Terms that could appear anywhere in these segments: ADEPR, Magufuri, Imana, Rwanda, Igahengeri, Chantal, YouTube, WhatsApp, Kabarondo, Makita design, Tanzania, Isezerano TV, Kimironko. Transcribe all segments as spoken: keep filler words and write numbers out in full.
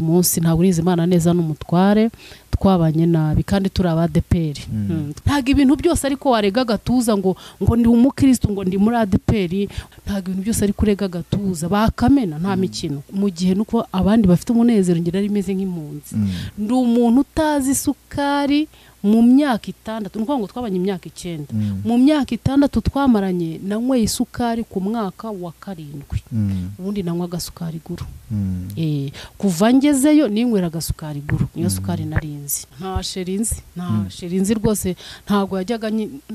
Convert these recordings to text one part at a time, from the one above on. umunsi ntabwo nizimana neza n'umutware twabanye nabi kandi turaba A D E P R ntago ibintu byose ariko warega gatuza ngo ngo ndi umukristo ngo ndi muri A D E P R ntago ibintu byose ari kurega gatuza bakamena nta mikino mu gihe nuko abandi bafite umunezero ngira rimeze nk'impunzi ndi umuntu utazi isukari mu myaka itandatu nuko ngo twabanye imyaka icyenda mu myaka itandatu twamaranye nanyweye isukari ku mwaka wa karindwi ubundi nanywa agasukari guru eh kuva ngezeyo ninywera agasukari guru niyo sukari narinzi nta sherinzi nta sherinzi rwose ntago yajyaga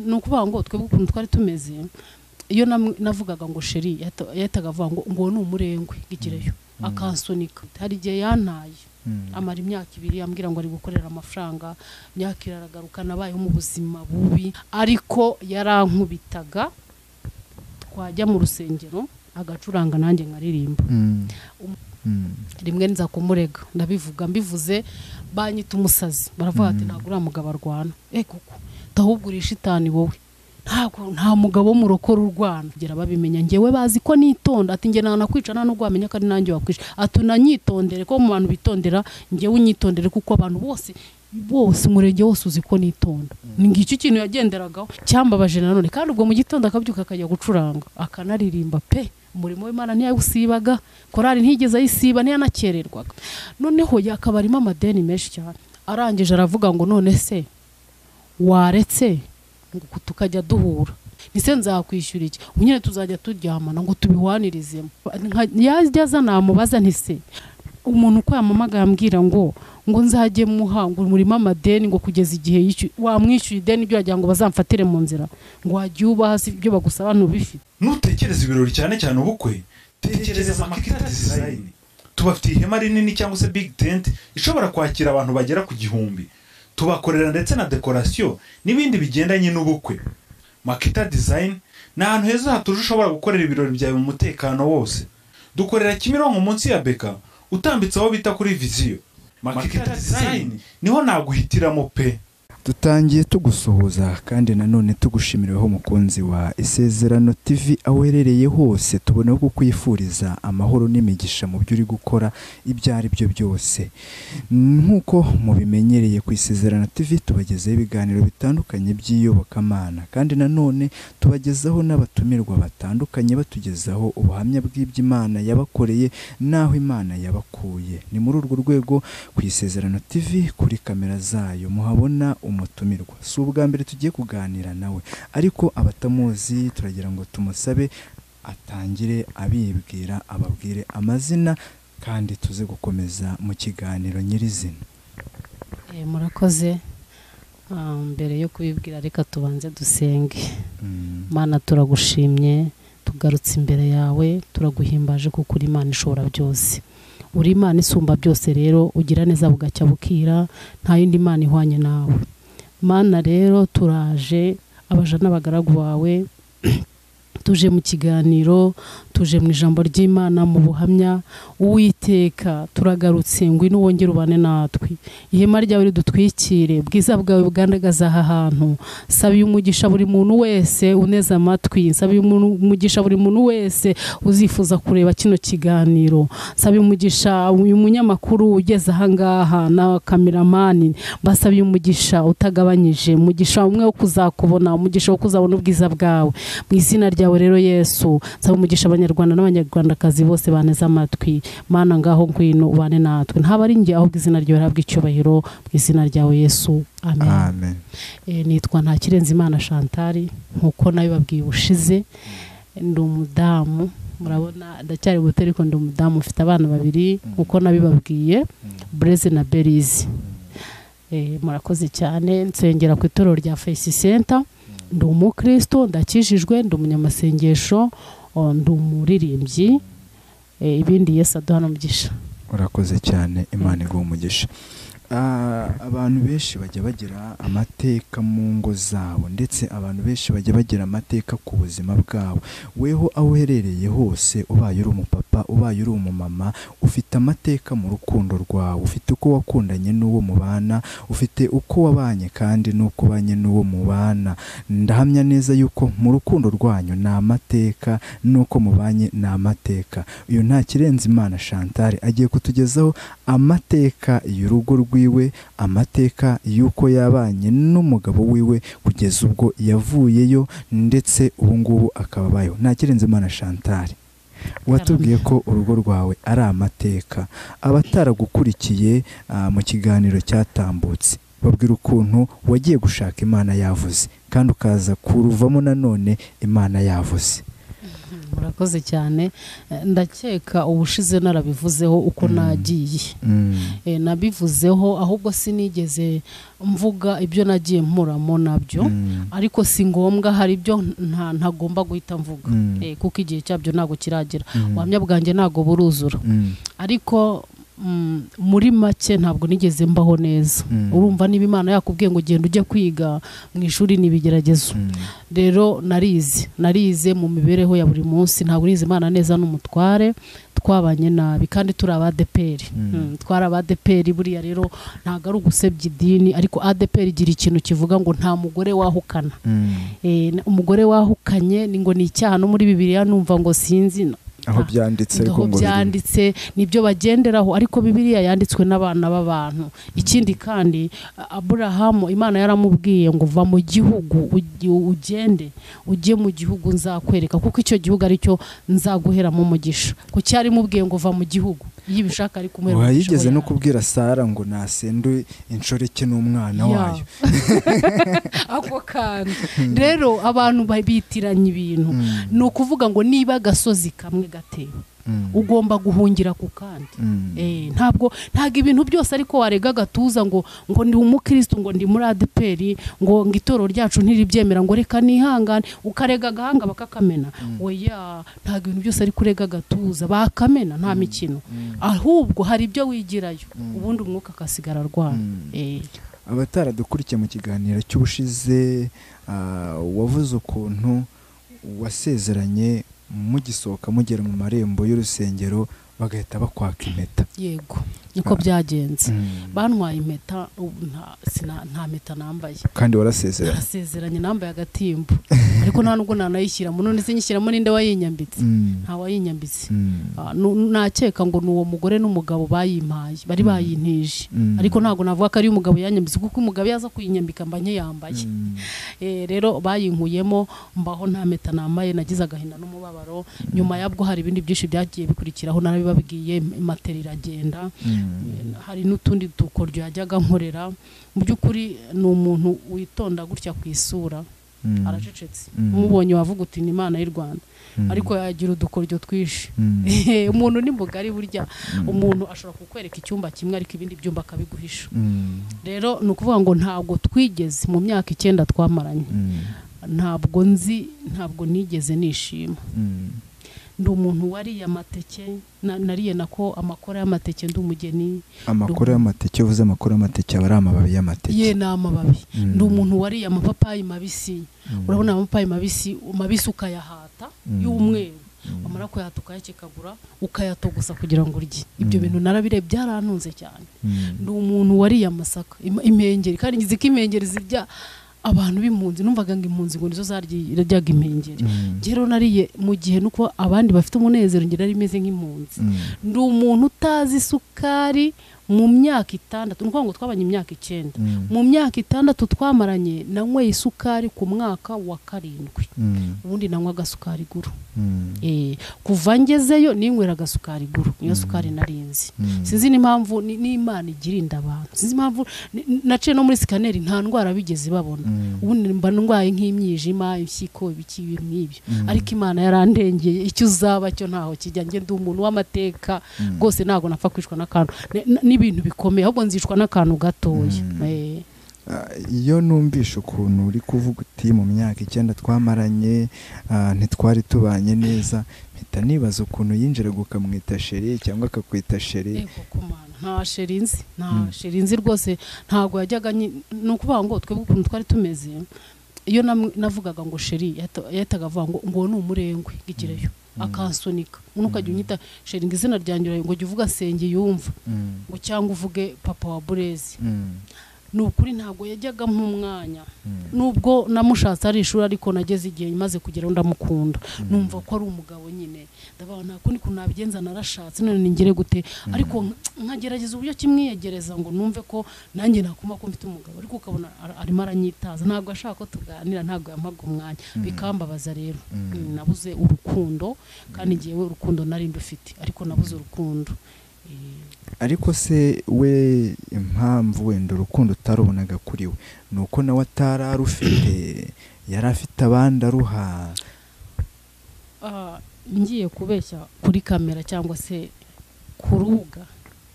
no kuvuga ngo twebwe ukuntu twari tumeze iyo navugaga ngo sheri yataga avuga ngo ngo ni umurengwe gikireyo akansunika hari giye yantaye amara imyaka ibiri yambwira ngo ari gukorera amafaranga myaka iraragaruka nabayeho mu buzima bubi ariko yarankubitaga twajya mu rusengero agacuranga nanjye nkaririmba rimwe nza kumurega ndabivuga mbivuze banyita umusazi baravuga ati ntabwo uri umugabo arwana eh kuko tahubwo uri shitani wowe ntabwo nta mugabo murokora urwana kugera babimenya ngewe bazi ko nitonda ati nge nanakwica nanubwo bamenya kandi nanjye wakwisha atunanyitondere ko mu bantu bitondera ngewe unyitondere kuko abantu bose bose umurenge wose uzi ko nitonda ngicyo ikintu yagenderagaho cyambabaje nanone kandi ubwo mu gitondo akabyuka akajya gucuranga akanaririmba pe umurimo w'Imana ntiyawusibaga korari ntigeze ayisiba ntiyanakererwaga noneho yakabarimo amadeni menshi cyane arangije aravuga ngo none se waretse ngo tukajya duhura nise nzakwishyura iki unyene tuzajya turyamana ngo tubiwanirizemo yaza namubaza ntise umuntu kwa mamaga yambwira ngo ngo nzajye muhanga muri mama deni ngo kugeza igihe wamwishyura deni byo yajya ngo bazamfatire mu nzira ngo wagiye ubahasi byo bagusaba no bifite nutekereza ibirori cyane cyane ubukwe tekereza amakita design tubafite ihema rinini cyangwa se big tent ishobora kwakira abantu bagera ku gihumbi tubakorera ndetse na decoration nibindi bigendanye n'ubukwe. Makita design na hantu heza hatuje ushobora gukorera ibirori byawe mu mutekano wose. Dukorera Kimironko munsi ya Beka utambitse aho bita kuri Vision. Makita design niho naguhitiramo pe. Dutangiye tugusuhuza kandi nanone tugushimireho mukunzi wa Isezerano T V awerereye hose tuboneho kukwifuriza amahoro n'imigisha mu byuri gukora ibyari byo byose nkuko mubimenyereye ku Isezerano T V tubagezeho ibiganiro bitandukanye by'iyobokamana kandi nanone tubagezeho n'abatumirwa batandukanye batugezaho ubuhamya bw'iby'Imana yabakoreye naho Imana yabakuye ni muri urwo rwego ku Isezerano T V kuri kamera zayo muhabona umutumirwa si ubwa mbere tugiye kuganira nawe ariko abatamuzi turagira ngo tumusabe atangire abibwira ababwire amazina kandi tuze gukomeza mu kiganiro nyirizina murakoze mbere yo kubibwira reka tubanze dusenge Mana turagushimye tugarutse imbere yawe turaguhimbaje kuko uri Imana ishobora byose uri Imana isumba byose rero ugira neza bugacya bukira nta yindi Imana ihwanye nawe Mana rero turaje abaja n'abagaragu bawe tuje mu kiganiro tuje mu ijambo ry'Imana mu buhamya Uwiteka turagarutse ngwino wongere ubane natwe ihema ryawe ridutwikire bwiza bwawe bugandagaza aha hantu sabi umugisha buri muntu wese uneze amatwi sabi umugisha buri muntu wese uzifuza kureba kino kiganiro sabi umugisha uyu munyamakuru ugeze aha ngaha na kameramani basabi umugisha utagabanyije umugisha umwe wo kuzakubona umugisha wo kuzabona ubwiza bwawe mu izina ryawe rero Yesu sabi umugisha Abanyarwanda n'Abanyarwandakazi bose baneza amatwi Mana ngaho ngwino ubane natwe ntabari ngiye ahubwo izina ryawe rihabwe icyubahiro mu izina ryawe Yesu amen, amen. E, nitwa Ntakirenzimana Chantal nkuko nayo babwiye ushize ndi umudamu murabona ndacyari buto ariko ndi umudamu ufite abana babiri nkuko nabibabwiye Blaise na Belize eh murakoze cyane nsengera ku itorero rya Face Center ndi umukristo ndakijijwe ndi umunyamasengesho ndi umuririmbyi ibindi Yesu aduha umugisha urakoze cyane Imana iguha umugisha abantu benshi bajya bagira amateka mu ngo zabo, ndetse abantu benshi bajya bagira amateka ku buzima bwabo. Weho aho uherereye hose, ubaye uri umupapa, ubaye uri umumama, ufite amateka mu rukundo rwawe, ufite uko wakundanye n'uwo mubana, ufite uko wabanye kandi n'uko ubanye n'uwo mubana. Ndahamya neza yuko mu rukundo rwanyu ni amateka, n'uko mubanye ni amateka. Uyu nta kirenze Imana Chantal agiye kutugezaho amateka y'urugo rwe, amateka yuko yabanye n'umugabo wiwe kugeza ubwo yavuyeyo, ndetse ubu ngubu akaba abayeho. Nta kirenze Mana Chantal, watubwiye ko urugo rwawe ari amateka. Abataragukurikiye uh, mu kiganiro cyatambutse, babwira ukuntu wagiye gushaka Imana yavuze, kandi ukaza kuruvamo nanone Imana yavuze. Murakoze cyane. Ndakeka ubushize narabivuzeho uko nagiye, nabivuzeho, ahubwo sinigeze mvuga ibyo nagiye muramo nabyo, ariko si ngombwa, hari ibyo ntagomba guhita mvuga kuko igihe cyabyo ntabwo kiragera, ubuhamya bwanjye ntabwo buruzura. Ariko muri make ntabwo nigeze mbaho neza. Urumva niba Imana yakubwiye ngo ugenda ujye kwiga mu ishuri n'ibigeragezo, rero narize narize mu mibereho ya buri munsi, ntabwo nize Imana neza n'umutware, twabanye nabi kandi turi aba A D E P R. Twari aba A D E P R, buriya rero ntabwo ari ugusebya idini, ariko A D E P R igira ikintu kivuga ngo nta mugore wahukana. Umugore wahukanye ni ngo ni icyaha, no muri Bibiliya numva ngo sinzi aho byanditse, ariko ngo byanditse nibyo bagenderaho, ariko Bibiliya yanditswe n'abana b'abantu. Ikindi kandi Abrahamu, Imana yaramubwiye ngo va mu gihugu ugende ujye mu gihugu nzakwereka, kuko icyo gihugu ari cyo nzaguhera mu mugisha. Kuki yarimubwiye ngo va mu gihugu yibishaka, ari kumwe wayigeze no kubwira Sara ngo nasenduye inshoreke n'umwana wayo ako kandi. Rero abantu babitiranye ibintu, no kuvuga ngo niba gasozi kamwe gatewe ugomba guhungira ku kandi. Eh ntabwo ntaga ibintu byose, ariko warega gatuza ngo ngo ndi umukristo, ngo ndi muri A D E P R, ngo ngitoro ryacu ntiribyemera, ngo reka nihangane, ukarega gahanga bakakamena. Oya, ntaga ibintu byose ari kurega gatuza bakamena, nta mikino, ahubwo hari ibyo wigirayo, ubundi umwuka akasigara rwana. Eh abatara dukurikiye mu kiganiro cy'ubushize, wavuze ukuntu wasezeranye mugisohoka mugera mu marembo y'urusengero bagahita bakwaka impeta. Yego, niko byagenze. Bantwaye impeta, nta mpeta nambaye, kandi warasezeranye. Warasezeranye nambaye agatimbo, ariko nta nubwo nanayishyira mu none sinyishyiramo, ninde wayinyambitse? Nta wayinyambitse. Nakeka ngo n'uwo mugore n'umugabo bayimpaye, bari bayintije, ariko ntabwo navuga ko ari umugabo yanyambitse, kuko umugabo yaza kuyinyambika mba nyeyambaye. Rero bayinkuyemo, mbaho nta mpeta nambaye, nagize agahinda n'umubabaro. Nyuma yabwo hari ibindi byinshi byagiye bikurikiraho, babigiye materi iragenda, hari n'utundi dukoryo yajyaga nkorera. Mu by'ukuri ni umuntu witonda gutya ku isura, aracecetse. Umubonye wavuga uti ni Imana y'u Rwanda, ariko yagira udukoryo twinshi. Umuntu ni mbogari, burya umuntu ashobora kukwereka icyumba kimwe ariko ibindi byumba akabiguhisha. Rero ni ukuvuga ngo ntabwo twigeze mu myaka icyenda twamaranye, ntabwo nzi ntabwo nigeze nishima. Ndi umuntu wariye amateke, nariye nako amakora y'amateke, ndi umugeni. Amakora y'amateke, uvuze amakora y'amateke aba ari amababi y'amateke? Ye, ni amababi. Ndi umuntu wariye amapapayi mabisi, urabona amapapayi mabisi mabisi ukayahata y'umweru, wamara kuyahata ukayakekagura ukayatogosa kugira ngo urye. Ibyo bintu narabire byarantunze cyane. Ndi umuntu wariye amasaka, impengeri, kandi ngize ko impengeri zirya abantu b'impunzi, numvaga ngo impunzi ngo nizo zaryaga impengeri. Rero nariye mu gihe nuko abandi bafite umunezero, ngira ari meze nk'impunzi. Ndi umuntu utazi isukari. Mu myaka itandatu, nuko ngo twabanye imyaka icyenda, mu myaka itandatu twamaranye nanyweye isukari ku mwaka wa karindwi, ubundi nanywa agasukari guru. Eh kuva ngezeyo ninywera agasukari guru, iyo sukari narinzi. Sinzi impamvu ni Imana igirinda abantu, sinzi impamvu nace no muri scanner nta ndwara bigeze babona. Ubundi mba ndwaye nk'imyijima, impyiko, ibiki nk'ibyo, ariko Imana yarandengeye. Icyo uzaba cyo ntaho kijya. Nge ndi umuntu w'amateka rwose, ntago napfa kwishwa n'akantu, ibintu bikomeye, ahubwo nzishwa n'akantu gatoya. Iyo numvisha ukuntu uri kuvuga uti mu myaka icyenda twamaranye ntitwari tubanye neza, mpita nibaza ukuntu yinjira gukamwita shere cyangwa akakwita shere. Nta sheri nzi, nta sheri nzi rwose, ntago yajyaga no kuvuga ngo twebwe ukuntu twari tumeze. Iyo navugaga ngo sheri yataga avuga ngo ngo ni umurengwe gikireyo akansonika, unuka jya unyita sheri ngizina ryangira ngo jya uvuga senge yumva ngo cyangwa uvuge papa wa Burezi. Nukuri ntago yajyaga mu mwanya, nubwo namushatse ari ishuri ariko nageze igihe imaze kugera ndamukunda numva ko ari umugabo nyine ndabona nta kundi kunabigenza narashatse none ningire gute, ariko nkagerageza uburyo kimwiyegereza ngo numve ko nanjye nakuma ko mfite umugabo, ariko ukabona arimo aranyitaza ntabwo ashaka ko tuganira, ntabwo yamaga umwanya, bikambabaza rero. Nabuze urukundo kandi ngiye urukundo nari ndufite ariko nabuze urukundo. Ariko se we impamvu wenda urukundo utarubonaga kuri we nuko nawe atararufite, yari afite abandi aruha? Ngiye kubeshya kuri kamera cyangwa se kurubuga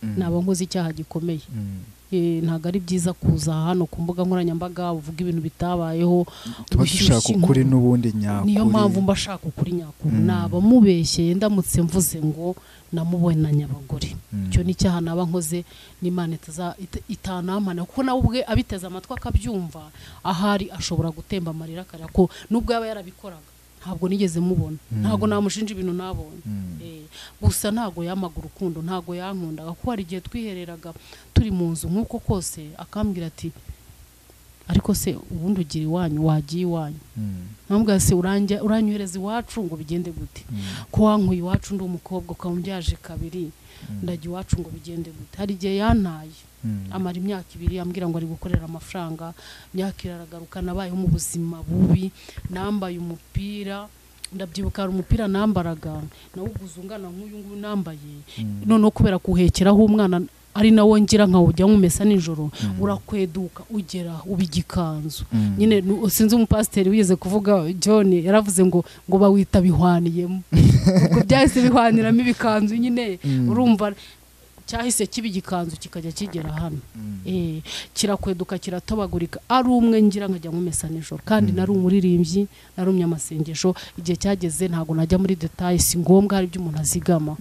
naba nkoze icyaha gikomeye, ntabwo ari byiza kuza hano ku mbuga nkoranyambaga uvuga ibintu bitabayeho. Tubashaka ukuri n'ubundi nyakuri, niyo mpamvu mbashaka ukuri nyakuri. Naba mubeshyeye ndamutse mvuze ngo namubonanye abagore, cyo ni cyaha naba nkoze n'Imana itanamana, kuko nawe ubwe abiteze amatwi akabyumva ahari ashobora gutemba amarira akarira ko nubwo yaba yarabikoraga ntabwo nigeze mubona, ntabwo namushinja ibintu nabonye. Gusa ntabwo yamagura urukundo, ntabwo yankundaga, kuko hari igihe twihereraga turi mu nzu nk'uko kose akambwira ati ariko se ubundi ugira iwanyu wagiye iwanyu, ntabwo se uranyohereza iwacu ngo bigende gute, ko wankuye iwacu ndi umukobwa ukamumbyaje kabiri ndajya iwacu ngo bigende gute. Hari igihe yantaye amara imyaka ibiri ambwira ngo ari gukorera amafaranga, imyaka iraragaruka nabayeho mu buzima bubi, nambaye umupira ndabyibuka umupira nambaraga nawuguze ungana nk'uyu nguyu nambaye, noneho kubera kuhekeraho umwana ari nawo ngira nka ujya nkumesa nijoro urakweduka ugera ubigikanzu nyine. Sinzi umupasteri wize kuvuga John yaravuze ngo ngo bawita bihwaniyemo, ngo byahise bihwaniramo ibikanzu nyine, urumva cyahise kibigikanzu kikajya kigera hano, eh kirakweduka kiratobagurika, ari umwe ngira nkajya nkumesa nijoro. Kandi nari umuririmbyi, narumye amasengesho, igihe cyageze ntago najya muri details, si ngombwa hari by'umuntu azigama.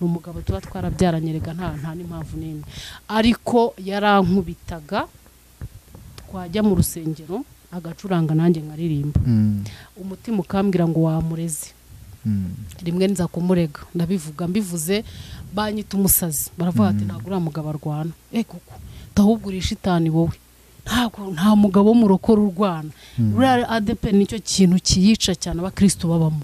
N'umugabo tuba twarabyaranyerega nta nta n'impamvu n'imwe, ariko yarankubitaga twajya mu rusengero agacuranga nanjye nkaririmba, umutima ukambwira ngo wamureze. Rimwe nza kumurega ndabivuga mbivuze banyita umusazi, baravuga ati ntabwo uriya mugabo arwana. Eh kuko tahubwira shitani wowe, ntabwo nta mugabo murokora urwana. Uriya A D E P R nicyo kintu kiyica cyane abakristo babamo,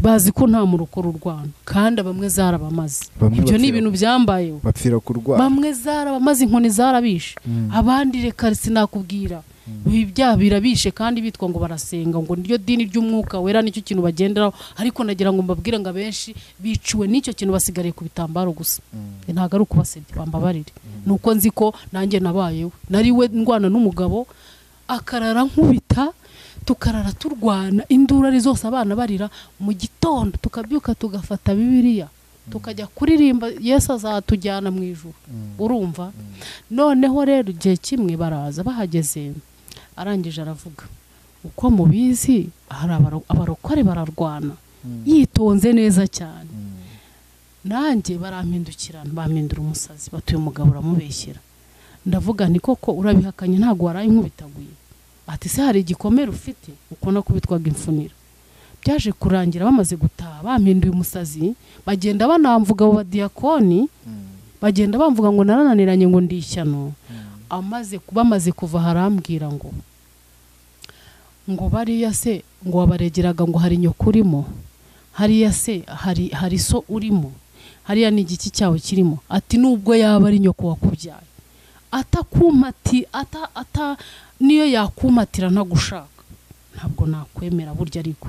bazi ko nta murokora urwana, kandi bamwe zarabamaze. Ibyo ni ibintu byambaye bapfira kurwana, bamwe zarabamaze, inkoni zarabishe, abandi reka sinakubwira ibya birabishe kandi bitwa ngo barasenga ngo niryo dini ry'umwuka wera nicyo kintu bagenderaho, ariko nagira ngo mbabwire ngo abenshi biciwe n'icyo kintu basigariye ku bitambaro gusa, ntago ari ukubasebya bambabarire. Nuko nzi ko nanjye nabayeho nari we ndwana n'umugabo akarara nkubita tukarara turwana induru ari zose, abana barira mu gitondo tukabyuka tugafata Bibiliya tukajya kuririmba Yesu azatujyana mu ijuru, urumva. Noneho rero igihe kimwe baraza bahageze arangije aravuga uko mubizi hari abarokore bararwana, yitonze neza cyane. Nanjye barampindukirana bampindura umusazi batuye umugabo uramubeshyira, ndavuga ni koko urabihakanye ntabwo waraye nkubitaguye. Ati se hari igikomere ufite? Uko nakubitwaga imfunira. Byaje kurangira bamaze gutaha bampinduye umusazi bagenda banamvuga abo badiyakoni, bagenda bamvuga ngo narananiranye ngo ndi ishyano. Amaze kubamaze kuva harambwira ngo ngo bariya se ngo wabaregeraga ngo hari nyoko urimo, hariya se hari hari so urimo, hariya ni igiki cyawe kirimo. Ati nubwo yaba ari nyoko wakubyaye atakumati ata ata niyo yakumatira ntagushaka ntabwo nakwemera burya, ariko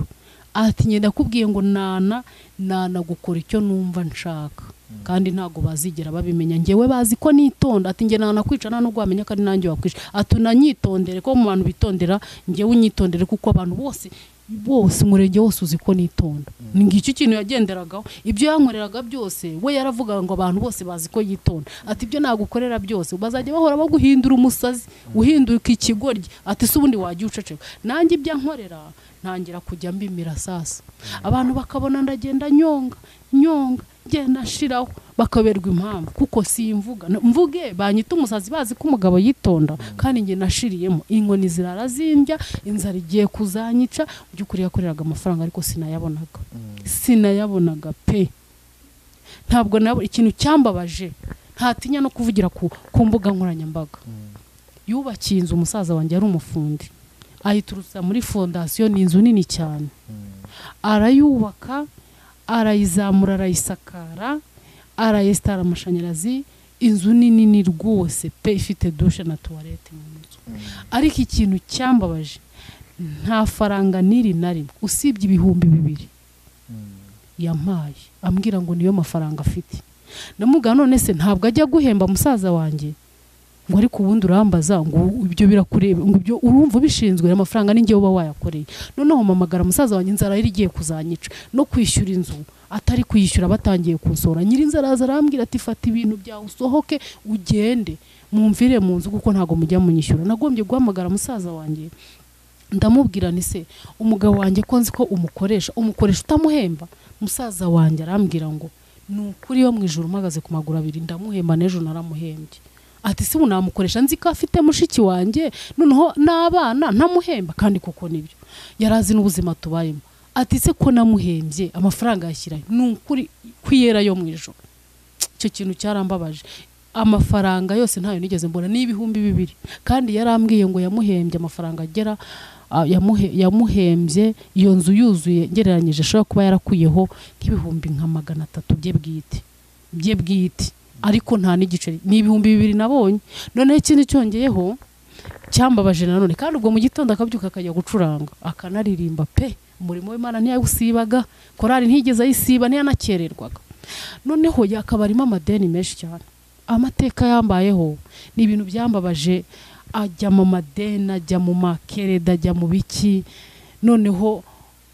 ati nyenda kubwiye ngo nana nana gukora icyo numva nshaka kandi ntago bazigera babimenya, ngewe bazi ko nitonda. Ati nge nanakwica nano gwamenya kandi nanjye wakwisha. Ati nanyitondere ko mu bantu bitondera ngewe unyitondere kuko abantu bose bose umurenge wose uziko nitonda ngiki kintu yagenderagaho ibyo yankoreraga byose we yaravuga ngo abantu bose baziko yitonda ati ibyo nagukorera byose bazajye bahora baguhindura umusazi uhinduka ikigoryi ati subundi waje uceceka nanjye ibyo nkorera ntangira kujya mbimira sasa abantu bakabona ndagenda nyonga nyonga genda shiraho bakaberwa impamvu kuko simvuga mvuge banyita umusazi bazi ko umugabo yitonda kandi nge nashiriyemo inkoni zirarazimbya inzara igiye kuzanyica byukuri yakoreraga amafaranga ariko sinayabonaga sinayabonaga pe ntabwo nabo ikintu cyambabaje ntatinya no kuvugira ku mbuga nkoranyambaga yubakiye inzu umusaza wanjye ari umufundi ayiturutsa muri fondation ni inzu nini cyane arayubaka arayizamura arayisakara arayestara amashanyarazi inzu nini ni rwose pe ifite douche na toilette mu nzu ariko ikintu cyambabaje nta faranga niri nari usibye ibihumbi bibiri yampaye ambwira ngo niyo mafaranga afite namuga none se ntabwo ajya guhemba musaza wanjye ngo ariko ubundi urambaza ngo ibyo birakureba ngo ibyo urumva bishinzwe amafaranga n'ingiye uba wayakoreye noneho mamagara musaza wanjye inzara iri giye kuzanyica no kwishyura inzu atari kuyishyura batangiye kunsora nyiri inzara zarambwira ati fata ibintu byawe usohoke ugende mumvire mu nzu kuko ntago mujya munyishyura nagombye guhamagara musaza wanjye ndamubwira ni se umugabo wanjye ko nzi ko umukoresha umukoresha utamuhemba musaza wanjye arambwira ngo nukuri yo mwijuru magaze ku maguru abiri ndamuhemba n'ejo naramuhembye ati simu namukoresha nzi ko afite mushiki wanjye noneho nabana ntamuhemba kandi kuko nibyo yarazi n'ubuzima tubayemo ati se ko namuhembye amafaranga yashyiraye n'ukuri kwiyera yo mwijoro cyo kintu cyarambabaje amafaranga yose ntayo nigeze mbona ni ibihumbi bibiri kandi yarambwiye ngo yamuhembye amafaranga agera yamuhembye iyo nzu yuzuye ngereranyije ashobora kuba yarakuyeho nk'ibihumbi nka magana atatu bye bwite bye bwite ariko nta nigiceri ni ibihumbi bibiri nabonye none ikindi cyongeyeho cyambabaje nanone kandi ubwo mu gitondo akabyuka akajya gucuranga akanaririmba pe umurimo w'Imana ntiyagusibaga korari ntigeze ayisiba ntiyanakererwaga noneho yakabarimo amadeni menshi cyane amateka yambayeho ni ibintu byambabaje ajya mu madeni ajya mu makereda ajya mu biki noneho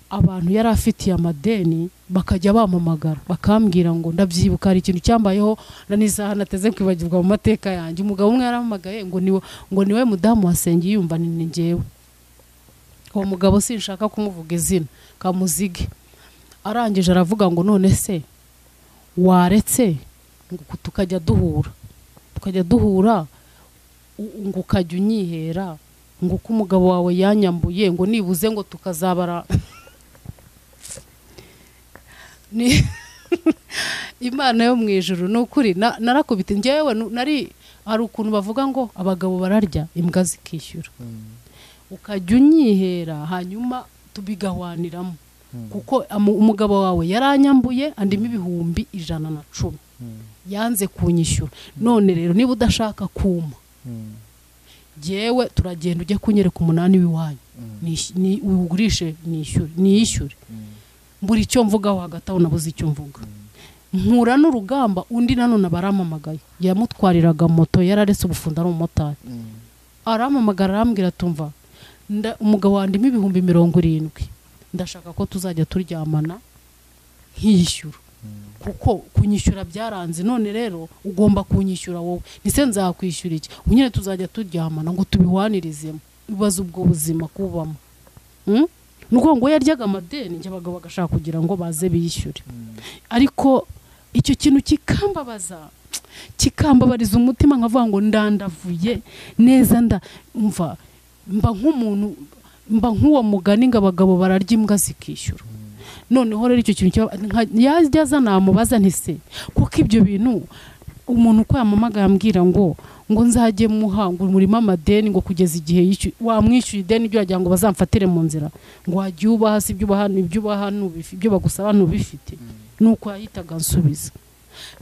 abantu yari afitiye amadeni bakajya bamamagara bakambwira ngo ndabyibuka ari ikintu cyambayeho naniza nateze kwibagirwa mu mateka yanjye umugabo umwe yaramagaye ngo niwe ngo niwe mudamu wasenge yumva ni ngewe uwo mugabo sinshaka kumuvuga izina kamuzige arangije aravuga ngo none se waretse ngo tukajya duhura tukajya duhura ngo ukajya unyihera ngo uko umugabo wawe yanyambuye ngo nibuze ngo tukazabara ni Imana yo mwijuru nukuri narakubita ngewe nari hari ukuntu bavuga ngo abagabo bararya imbwa zikishyura ukajya unyihera hanyuma tubigawaniramo kuko umugabo wawe yaranyambuye andimo ibihumbi ijana na cumi yanze kunyishyura none rero niba udashaka kuma ngewe turagenda ujye kunyereka umunani w'iwanyu ugurishe niyishyure mburi icyo mvuga wagataho nabuze icyo mvuga nkura n'urugamba undi nanone baramamagaye yamutwariraga moto yararetse ubufunda n'umumotari aramamagara arambwira tumva umugabo wandimo ibihumbi mirongo irindwi ndashaka ko tuzajya turyamana nkiyishyura kuko kunyishyura byaranze none rero ugomba kunyishyura wowe nise nzakwishyura iki unyine tuzajya turyamana ngo tubiwanirizemo bibaza ubwo buzima kubamo nuko ngo yaryaga amadeni njye abagabo bagashaka kugira ngo baze biyishyure ariko icyo kintu kikambabaza kikambabariza umutima nkavuga ngo ndandavuye neza nda umva mba nk'umuntu mba nk'uwo mugani ngo abagabo bararya imbwa zikishyura noneho rero icyo kintu yajya azanamubaza ntise kuko ibyo bintu umuntu uko yamamaga yambwira ngo ngo nzajye muhanga umurimo amadeni ngo kugeza igihe wamwishyura ideni ibyo wagira ngo bazamfatire mu nzira ngo wagiye ubaha si ibyo ubaha ibyo ubaha ibyo bagusaba ntubifite nuko yahitaga ansubiza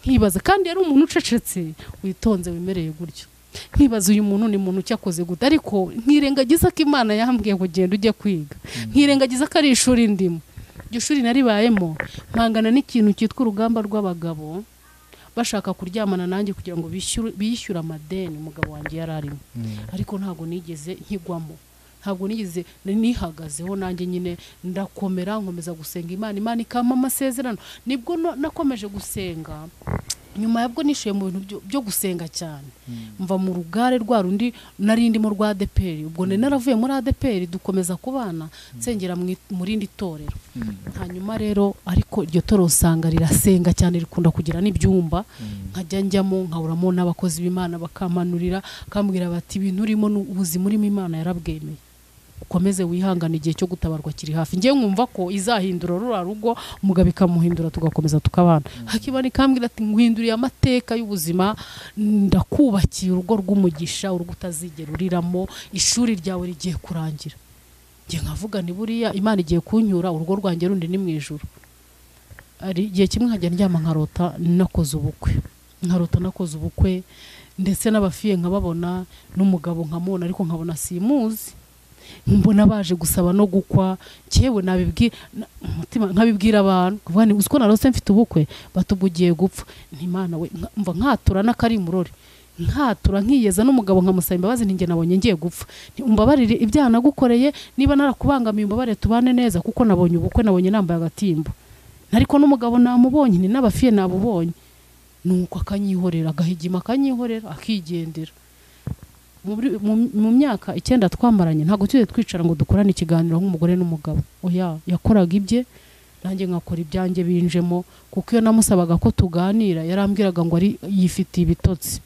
nkibaza kandi yari umuntu ucecetse witonze wemereye gutyo nkibaza uyu muntu ni muntu cyakoze gute ariko nkirengagiza ko Imana yambwiye ngo genda ujye kwiga nkirengagiza ko ari ishuri ndimo iryo shuri naribayemo mpangana n'ikintu cyitwa urugamba rw'abagabo bashaka kuryamana nanjye kugira ngo bishyure amadeni umugabo wanjye yararimo ariko ntago nigeze nkigwamo ntabwo nigize nihagazeho nanjye nyine ndakomera nkomeza gusenga Imana Imana ikama amasezerano nibwo nakomeje gusenga nyuma yabwo nishiye mu bintu byo gusenga cyane mva mu rugare rwa rundi narindi mu rwa A D E P R ubwo ne naravuye muri A D E P R dukomeza kubana nsengera muri ndi torero hanyuma rero ariko iryo torero usanga rirasenga cyane rikunda kugira n'ibyumba nkajya njyamo nkaburamo n'abakozi b'Imana bakamanurira kambwira bati ibintu urimo ubuzi muri Imana yarabwemeye ukomeze wihangana igihe cyo gutabarwa kiri hafi ngiye nkumva ko izahindura rura rugo mugabe kamuhindura tugakomeza tukabana hakibani kambwira ati nguhinduriye amateka y'ubuzima ndakubakiye urugo rw'umugisha urugo utazigera uriramo ishuri ryawe rigiye kurangira ngiye nkavuga ni buriya Imana igiye kunyura urugo rwanjye rundi ni mwijuru ari igihe kimwe nkajya ndyama nkarota nakoze ubukwe nkarota nakoze ubukwe ndetse n'abafiye nkababona n'umugabo nkamubona ariko nkabona simuzi mbona baje gusaba no gukwa cyewe nabibwi umutima nkabibwira abantu kuvuga ni usko narose mfite ubukwe batubugiye gupfa n'Imana we mva nkatura nakari murore nkatura nkiyeza n'umugabo nkamusaba imbabazi ninge nabonye ngiye gupfa umbabarire ibyaha nagukoreye niba narakubangamiye umbabarire tubane neza kuko nabonye ubukwe nabonye nambaye agatimbo ariko n'umugabo namubonye ni n'abafiye nabubonye nuko akanyihorera agahigima akanyihorera akigendera mu myaka icyenda twamaranye ntago tuye twicara ngo dukorane ikiganiro nk'umugore n'umugabo oya yakoraga ibye nanjye ngakora ibyanjye binjemo kuko iyo namusabaga ko tuganira yarambwiraga ngo ari yifitiye ibitotsi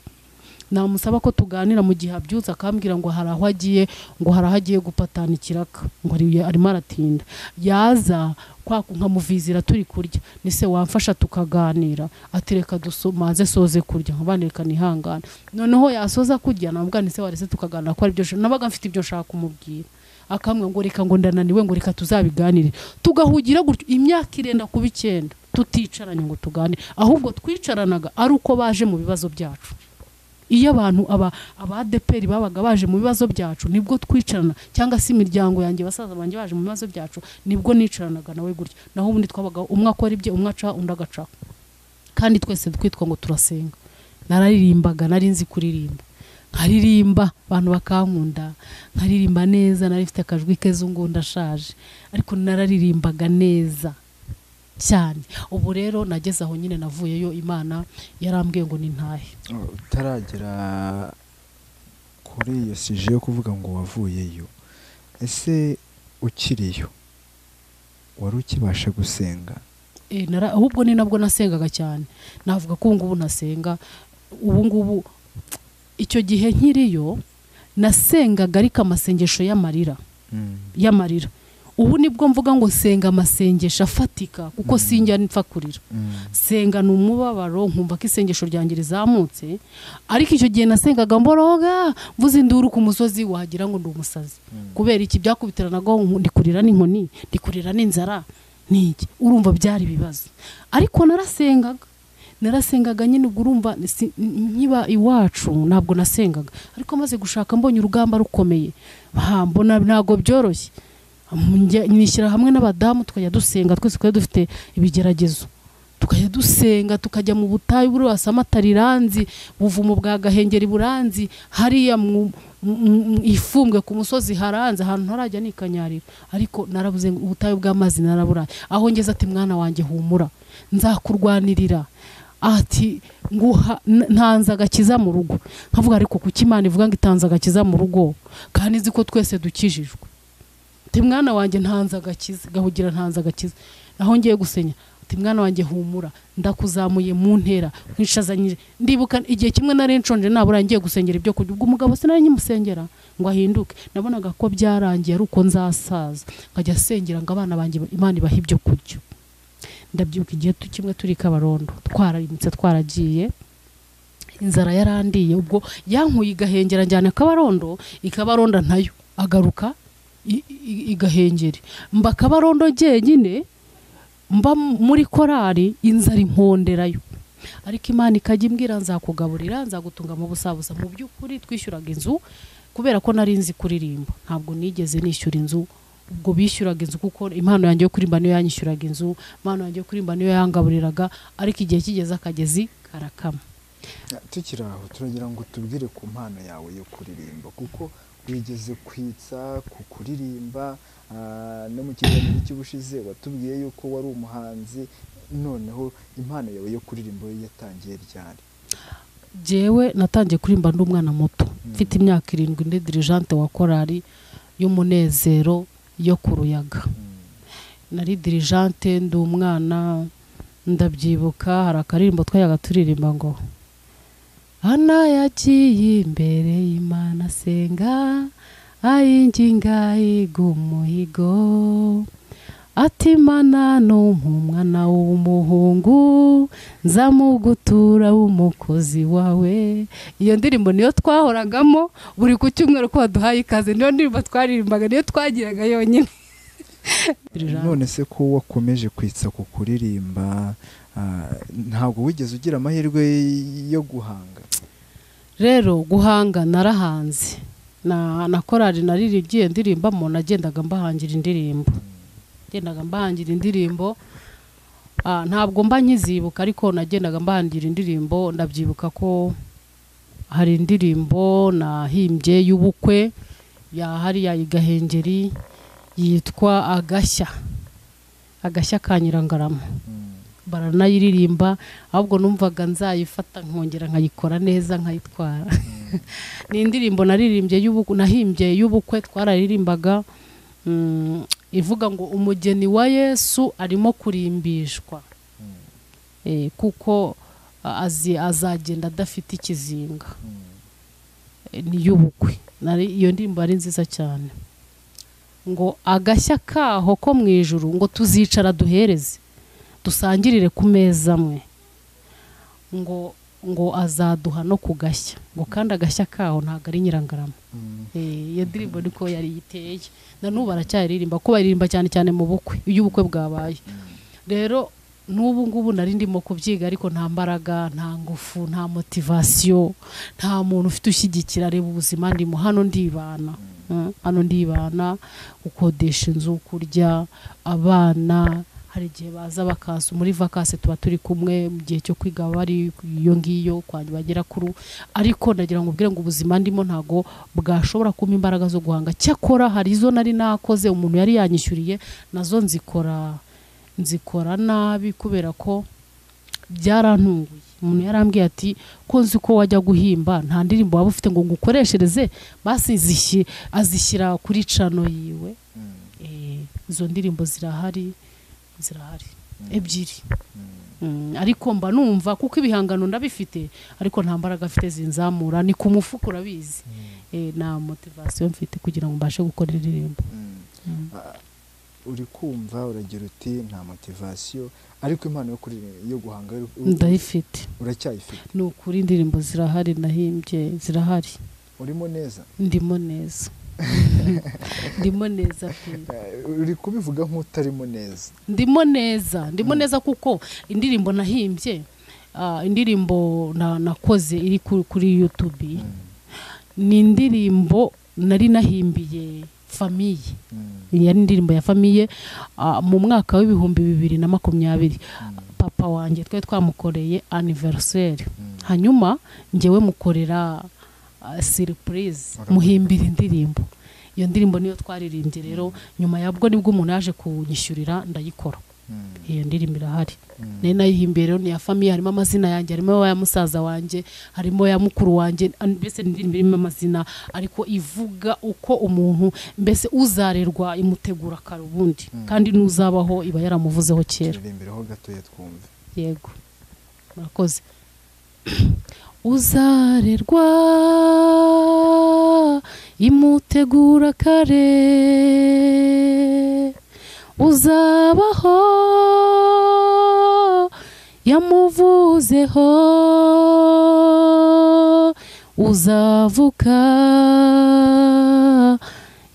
namusaba ko tuganira mu gihe abyutse akambwira ngo hari aho agiye ngo hari aho agiye gupatana ikiraka ngo arimo aratinda yaza kwaku nkamuvizira turi kurya nise wamfasha tukaganira atereka dusomaze soze kurya nkabaneka nihangana noneho yasoza kurya nabwa nise warese tukaganira ko ari byo nabaga mfite ibyo nshaka kumubwira akamwe ngo reka ngo ndananiwe ngo reka tuzabiganire tugahugira gutyo imyaka irenda kubikenda tuticaranye ngo tuganire ahubwo twicaranaga ari uko baje mu bibazo byacu iyo abantu aba abadeperi babaga baje mu bibazo byacu nibwo twicarana cyangwa se imiryango yanjye basaza banjye baje mu bibazo byacu nibwo nicaranaga nawe gutyo naho ubundi twabaga umwe akora ibye umwe aca undi agaca kandi twese twitwa ngo turasenga nararirimbaga nari nzi kuririmba nkaririmba abantu bakankunda nkaririmba neza nari mfite akajwi keza ngo ndashaje ariko nararirimbaga neza cyane ubu rero nageze aho nyine navuyeyo Imana yarambwiye ngo ni ntahe utaragera kuri iyo sije yo kuvuga ngo wavuyeyo ese ukiriyo wari ukibasha gusenga eh nara ahubwo ni nabwo nasengaga cyane navuga ko ngubu nasenga ubu ngubu icyo gihe nkiriyo nasengaga ariko amasengesho y'amarira y'amarira ubu nibwo mvuga ngo senga amasengesho afatika kuko sinjya nipfakurira senga n'umubabaro nkumva ko isengesho ryanjye rizamutse ariko icyo gihe nasengaga mboroga mvuze induru ku musozi wagira ngo ndi umusazi kubera iki byakubitiranaga ndi kurira n'inkoni ndi kurira n'inzara niki urumva byari bibazo ariko narasengaga narasengaga nyine ubwo urumva nkiba iwacu ntabwo nasengaga ariko maze gushaka mbonye urugamba rukomeye mbona ntago byoroshye nishyira hamwe n'abadamu tukajya dusenga twese twari dufite ibigeragezo tukajya dusenga tukajya mu butayu burasa amatariranzi buvumo bwa Gahengeri buranzi hariya ifumbwe ku musozi haranze ahantu ntarajya nikanyarira ariko narabuze ubutayu bw'amazi narabura aho ngeze ati mwana wanjye humura nzakurwanirira ati nguha ntanze agakiza mu rugo nkavuga ariko kuki Imana ivuga ngo itanze agakiza mu rugo kandi nzi ko twese dukijijwe ati mwana wanjye ntanze agakiza gahugira ntanze agakiza naho ngiye gusenya ati mwana wanjye humura ndakuzamuye mu ntera nkishazanyije ndibuka igihe kimwe nari nshonje nabura ngiye gusengera ibyo kurya ubwo umugabo sinari nyimusengera ngo ahinduke nabonaga ko byarangiye ari uko nzasaza nkajya asengera ngo abana banjye Imana ibaha ibyo kurya ndabyuka igihe kimwe turi kabarondo twararimutse twaragiye inzara yarandiye ubwo yankuye igahengera njyana kabarondo ikabaronda ntayo agaruka igahengeri mba kabarondo jyenyine mba muri korari inzara imponderayo ariko Imana ikajya imbwira nzakugaburira nzagutunga mu busabusa mu by'ukuri twishyuraga inzu kubera ko nari nzi kuririmba ntabwo nigeze nishyura inzu ubwo bishyuraga inzu kuko impano yanjye yo kuririmba niyo yanyishyuraga inzu impano yanjye yo kuririmba niyo yangaburiraga ariko igihe kigeze akagezi karakama Tukiri aho turagira ngo tubwire ku mpano yawe yo kuririmba kuko wigeze kwitsa ku kuririmba no mu kiganiro cy'ubushize watubwiye yuko wari umuhanzi, noneho impano yawe yo kuririmba yatangiye ryari? Jewe natangiye kuririmba ndi umwana muto, mfite imyaka irindwi ndi dirigente wa korali y'umunezero yo kuruyaga. Nari dirigente ndi umwana, ndabyibuka hari akaririmbo twayaga turirimba ngo Ana yaciye imbere y'Imana senga ayinginga igumuhigo ati Imana n'umwana w'umuhungu nzamugutura umukozi wawe. Iyo ndirimbo niyo twahoragamo buri ku cyumweru ko baduhaye ikaze, niyo ndirimbo twaririmbaga, niyo twagiraga yonyine. None se ko wakomeje kwitsa ku kuririmba ntabwo wigeze ugira amahirwe yo guhanga? Rero guhanga narahanze, na na korali naririgiye ndirimba mu nagendaga mbahangira indirimbo gendaga mbahangira indirimbo ntabwo mba nkizibuka, ariko nagendaga mbahangira indirimbo. Ndabyibuka ko hari indirimbo nahimbye y'ubukwe ya hari ya Igahengeri yitwa Agashya, Agashya Kanyirangarama, baranayiririmba ahubwo numvaga nzayifata nkongera nkayikora neza nkayitwara. Ni indirimbo naririmbye y'ubukwe, nahimbye y'ubukwe twararirimbaga ivuga ngo umugeni wa Yesu arimo kurimbishwa kuko azi azagenda adafite ikizinga. Ni y'ubukwe, iyo ndirimbo ari nziza cyane ngo agashya kaho ko mu ijuru ngo tuzicara duhereze dusangirire ku meza amwe, ngo ngo azaduha no kugashya, ngo kandi agashya kaho ntago ari Nyirangarama. Iyo ndirimbo niko yari yiteye, na n'ubu aracyaririmba ko baririmba cyane cyane mu bukwe iyo ubukwe bwabaye. Rero n'ubu ngubu nari ndimo kubyiga ariko nta mbaraga, nta ngufu, nta motivation, nta muntu ufite ushyigikira. Reba ubuzima ndimo, hano ndibana, hano ndibana gukodesha inzu, kurya abana, hari igihe baza bakansu muri vacances tuba turi kumwe mu gihe cyo kwiga bari iyo ngiyo kwanyu bagera kuru, ariko ndagira ngo ubwire ngo ubuzima ndimo ntago bwashobora kuma imbaraga zo guhanga. Cyakora hari izo nari nakoze umuntu yari yanyishyuriye nazo nzikora nzikora nabi kubera ko byarantunguye. Umuntu yarambwiye ati ko nzi ko wajya guhimba nta ndirimbo waba ufite ngo ngukoreshereze, basi zishyi azishyira kuri chano yiwe. Eh izo ndirimbo zirahari zirahari ebyiri, ariko mba numva kuko ibihangano ndabifite ariko nta mbaraga afite zinzamura, ni ku mufuka urabizi, na motivation mfite kugira ngo mbashe gukora indirimbo. Uri kumva uragira uti nta motivation, ariko impano yo kuririmba yo guhanga ndayifite, uracyayifite. Ni ukuri indirimbo zirahari, nahimbye zirahari. Urimo neza? Ndimo neza. Ndimo neza pe. Uri kubivuga nk'utarimo neza. Ndimo neza, ndimo neza kuko indirimbo nahimbye, indirimbo nakoze iri kuri YouTube. Ni indirimbo nari nahimbiye famiye. Yari indirimbo ya famiye mu mwaka w'ibihumbi bibiri na makumyabiri. Papa wanjye twe twamukoreye anniversaire. Hanyuma njyewe mukorera surprise muhimbira indirimbo. Iyo ndirimbo niyo twaririmbye rero, nyuma yabwo nibwo umuntu yaje kunyishyurira ndayikora. Iyo ndirimbo irahari, nari nayihimbiye rero. Ni ya famille, harimo amazina yanjye, harimo ya musaza wanjye, harimo ya mukuru wanjye, mbese indirimbo irimo amazina ariko ivuga uko umuntu mbese uzarerwa imutegura karubundi, kandi n'uzabaho iba yaramuvuzeho kera. Iririmbireho gatoye twumve. Yego murakoze. Uzarerwa imutegura kare, uzabaho yamuvuzeho, uzavuka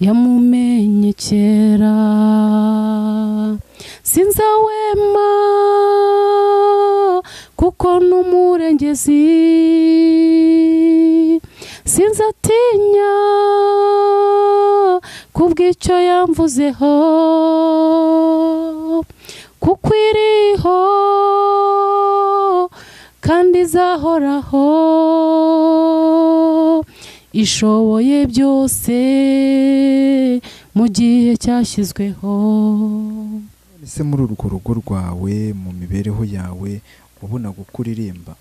yamumenye kera, sinzawema kuko n'umurengezi, sinzatinya kubw'icyo yamvuzeho, kuko iriho kandi zahoraho ishoboye byose mu gihe cyashyizweho. Ese muri urwo rugo rwawe mu mibereho yawe wabona gukuririmba?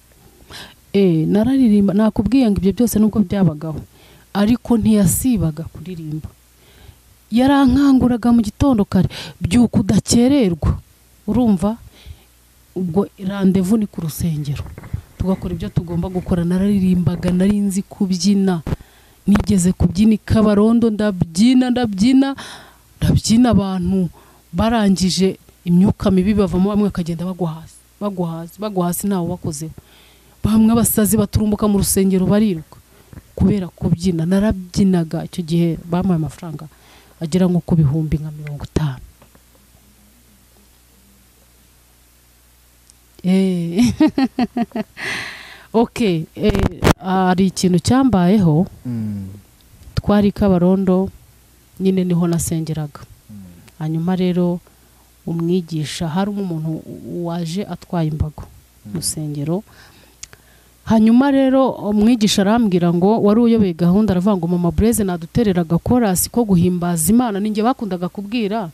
Eh, nararirimba, nakubwiye ngo ibyo byose nubwo byabagaho ariko ntiyasibaga kuririmba. Yarankanguraga mu gitondo kare, byuko udakererwa, urumva ubwo rendez-vous ni ku rusengero tugakora ibyo tugomba gukora. Nararirimbaga, nari nzi kubyina, nigeze kubyina ikabarondo, ndabyina ndabyina ndabyina abantu barangije imyuka mibi bavamo, bamwe akagenda bagwa hasi bagwa hasi bagwa hasi nawo wakozeho, bamwe abasazi baturumbuka mu rusengero bariruka kubera kubyina. Narabyinaga icyo gihe bamaye amafaranga agera nko ku bihumbi nka mirongo itanu. Okay, ari ikintu cyambayeho, twari kabarondo nyine niho nasengeraga. Hanyuma rero umwigisha, hari umuntu waje atwaye imbago mu rusengero. Hanyuma rero umwigisha arambwira ngo wari uyoboye gahunda, aravuga ngo mama Breze nadutereraga korasi ko guhimbaza Imana, ninjye bakundaga kubwira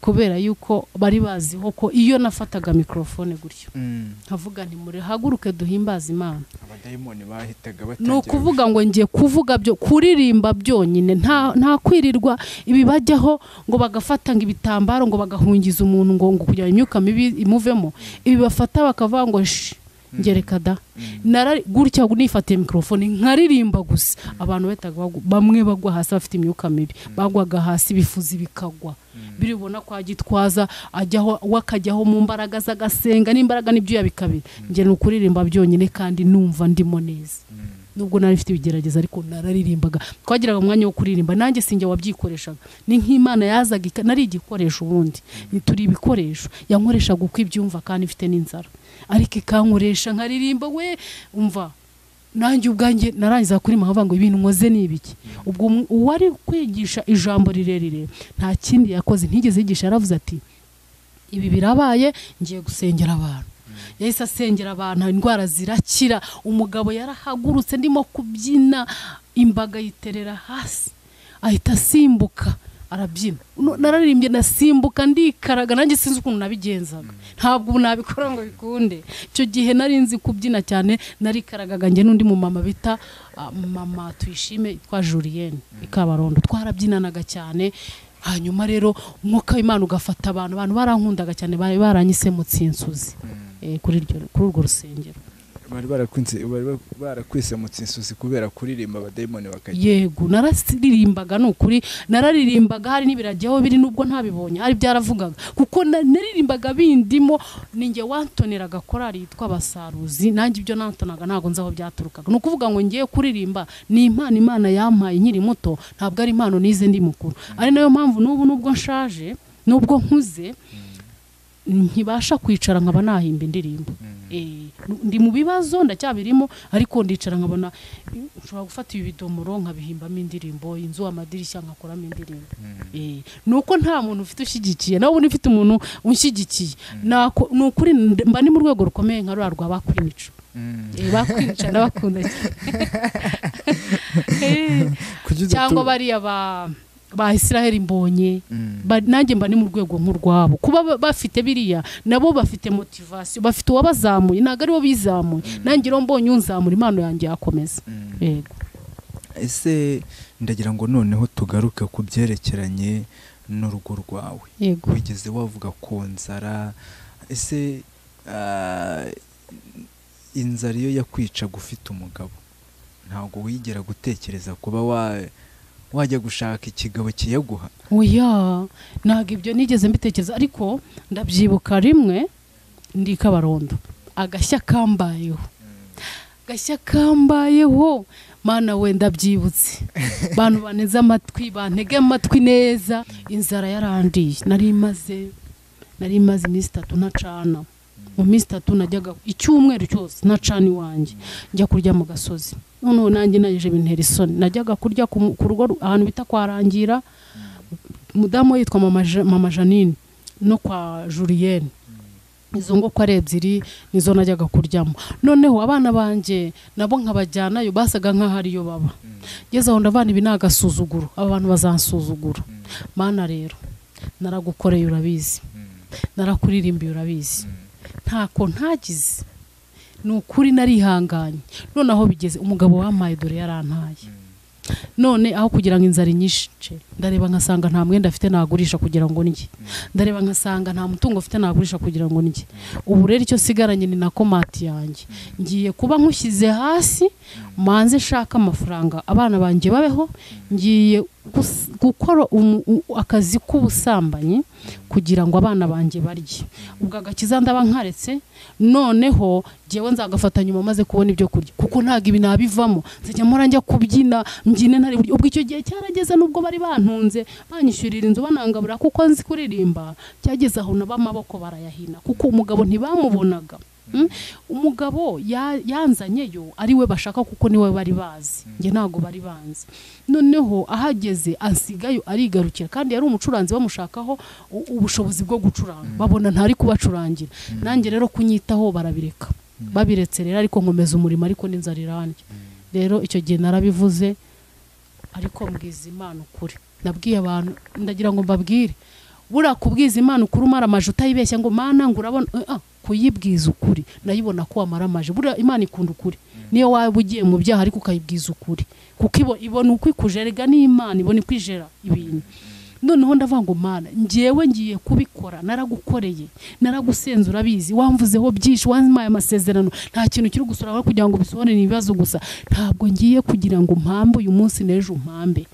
kubera yuko bari bazi ko iyo nafataga microphone gutyo nkavuga nti muri haguruke duhimbaza Imana, abadayimoni bahitaga batagira no kuvuga ngo ngiye kuvuga byo kuririmba byonyine, nta nta kwirirwa ibi bajyaho ngo bagafata ngo ibitambaro ngo bagahungiza umuntu ngo ngo kujya imyuka mibi imuvemo, ibi bafata bakavuga ngo ngerekada narari gutya nifatiye microphone nkaririmba gusa. Abantu betaga bamwe bagwa hasi bafite imyuka mibi, bagwaga hasi bifuzi bikagwa biribona kwa gitwaza ajyaho wakajyaho mu mbaraga z'agasenga n'imbaraga nibyo yabikabira. Nge n'ukuririmba byonyine kandi numva ndimo neza nubwo narifite bigerageza, ariko nararirimbaga. Twagiraga umwanya wo kuririmba, nanjye sinjye wabyikoreshaga, ni nk'Imana yazaga nari igikoresho, ubundi nituri ibikoresho yankoreshaga uko ibyumva kandi ifite n'inzara, ariko ikankoresha nkaririmba we umva. Nanjye ubwanjye narangiza kuri mahava ngo ibintu nkoze nibiki, ubwo uwari kwigisha ijambo rirerire nta kindi yakoze, ntigeze yigisha, aravuze ati ibi birabaye ngiye gusengera abantu. Yahise asengera abantu, indwara zirakira, umugabo yarahagurutse ndimo kubyina imbaga yiterera hasi ahita asimbuka arabyina, nararimbye nasimbuka ndikaraga, nanjye sinzi ukuntu nabigenzaga, ntabwo nabikora ngo bikunde. Icyo gihe nari nzi kubyina cyane, narikaragaga njye n'undi mu mama bita mama Twishime yitwa Julienne ikabarondo, twarabyinanaga cyane. Hanyuma rero umwuka w'Imana ugafata abantu, abantu barankundaga cyane, bari baranyise mutsinsuzi kuri urwo rusengero, bari barakwise mutsinsuzi kubera kuririmba abadayimoni bakajya. Yego nararirimbaga, nukuri nararirimbaga, hari n'ibirajyaho biri nubwo ntabibonye, hari byaravugaga kuko naririmbaga bindimo. Ninjye wantoneraga korari yitwa Abasaruzi, nanjye ibyo nantonaga ntabwo nzaho byaturukaga, ni ukuvuga ngo ngiye kuririmba ni impano Imana yampaye nkiri muto, ntabwo ari impano nize ndi mukuru. Ari nayo mpamvu n'ubu nubwo nshaje nubwo nkuze ntibasha kwicara nkaba nahimba indirimbo. Eh, ndi mu bibazo ndacyabirimo ariko ndicara nkabona ushobora gufata ibi bidomoro nkabihimba indirimbo, inzu amadirishya nkakora indirimbo. Eh, nuko nta muntu ufite ushigikiye, naho ubu nifite umuntu unshigikiye, nako nukuri mba ni mu rwego rukomeye nka rwa rwa bakwimico. Eh, bakwimica ndabakunda. Eh, cyangwa bari aba ba Israeli mbonye, nanjye mba ni mu rwego nk'urwabo, kuba bafite biriya nabo bafite motivation, bafite uwabazamuye ntabwo aribo bizamuye, nanjye rero mbonye unzamura impano yanjye yakomeza. Yego. Ese ndagira ngo noneho tugaruke ku byerekeranye n'urugo rwawe, wigeze wavuga ko nzara, ese inzara iyo yakwica gufite umugabo ntabwo wigera gutekereza kuba wa wajya gushaka ikigabo kiyaguha? Oya, ntabwo ibyo nigeze mbitekereza, ariko ndabyibuka rimwe ndi kabarondo agashya kambayeho, agashya kambayeho mana we ndabyibutse. Bantu baneze amatwi, bantege amatwi neza, inzara yarandiye, nari maze nari maze iminsi itatu ntacana, mu minsi itatu najyaga icyumweru cyose ntacana iwanjye, njya kurya mu gasozi. Noneho nanjye naje bintera isoni, najyaga kurya ku rugo ahantu bita kwa Rangira, mudamu yitwa mama Janine no kwa Julienne, izo ngoko ari ebyiri nizo najyaga kuryamo. Noneho abana banje nabo nkabajyana yo basaga nk'ahari yo baba ngeze aho ndavana ibinagasuzuguro abantu bazansuzugura. Mana rero naragukoreye urabizi, narakuririmbiye urabizi, ntako ntagize, nukuri narihanganye. None aho bigeze umugabo wampaye dore yarantaye. None aho kugira ngo inzara inyishe ndareba nkasanga nta mwenda afite nagurisha kugira ngo niki, ndareba nkasanga nta mutungo afite nagurisha kugira ngo niki. Ubu rero icyo sigaranye ni na komati yanjye, ngiye kuba nkushyize hasi manze nshaka amafaranga abana banjye babeho. Ngiye gukora akazi k'ubusambanyi kugira ngo abana banjye barye. Ubwo agakiza ndaba nkaretse, noneho jewe nzagafata nyuma maze kubona ibyo kurya kuko ntago ibi nabivamo. Nzajya mora njya kubyina mbyine ntari ubwo icyo gihe cyarageze, nubwo bari bantunze banyishyurira inzu banangabura kuko nzi kuririmba, cyageze aho n'abamaboko barayahina kuko umugabo ntibamubonaga. Umugabo yanzanyeyo ari we bashaka kuko niwe bari bazi, nge ntago bari banze. Noneho ahageze ansigayo arigarukira, kandi yari umucuranzi bamushakaho ubushobozi bwo gucuranga, babona ntari kubacurangira. Nanjye rero kunyitaho barabireka, babiretse rero ariko nkomeza umurimo, ariko n'inzara iranjye. Rero icyo gihe narabivuze, ariko mbwiza Imana ukuri. Nabwiye abantu ndagira ngo mbabwire, bura kubwiza Imana ukuri umara amaje utayibeshya ngo mana ngurabona. Kuyibwiza ukuri nayibona ko amaramaje. Bura Imana ikunda ukuri, niyo wabugiye mu byaha ariko ukayibwiza ukuri kuko ibona uko ikujerega, ni Imana ibona ikwijera ibintu. Noneho ndavuga ngo mana ngiyewe ngiye kubikora, naragukoreye, naragusenza urabizi, wamvuzeho byinshi, wampaye amasezerano, nta kintu kiri gusura kugira ngo bisohore ibibazo gusa. Ntabwo ngiye kugira ngo mpambe uyu munsi n'ejo mpambe,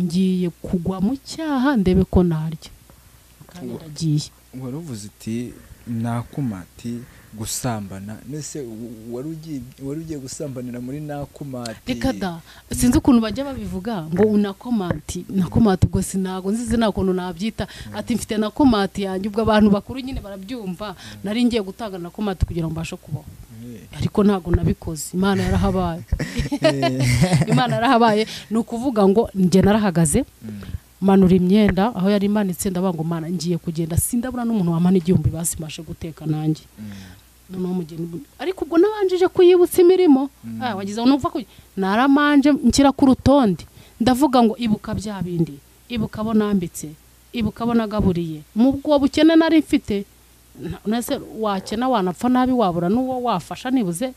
ngiye kugwa mu cyaha ndebe ko naryo kandi ndagiye. Waruvuze iti nakumati gusambana, nese warugiye warugiye gusambanira muri nakumati. Rekada sinzi ukuntu bajya babivuga ngo unakomati nakomati, ubwo sinago nzize nakuntu nabyita ati mfite nakomati yanjye. Ubwo abantu bakuru nyine barabyumva, nari ngiye gutanga nakomati kugira ngo mbashe kubaho, ariko ntago nabikoze. Imana yarahabaye, Imana yarahabaye. Nukuvuga ngo nge narahagaze manura imyenda aho yari imanitse, ndabango mana ngiye kugenda sindabura n'umuntu wamana igihumbi basimashe guteka nanjye. Noneho mugeni ariko ubwo nabanjije kuyibutsa imirimo, ah wagize unumva ko naramanje nkira ku rutonde, ndavuga ngo ibuka bya bindi, ibuka bonambitse, ibuka bonagaburiye mu bwo bukene nari mfite. Nase wakena wanapfa nabi wabura n'uwo wafasha nibuze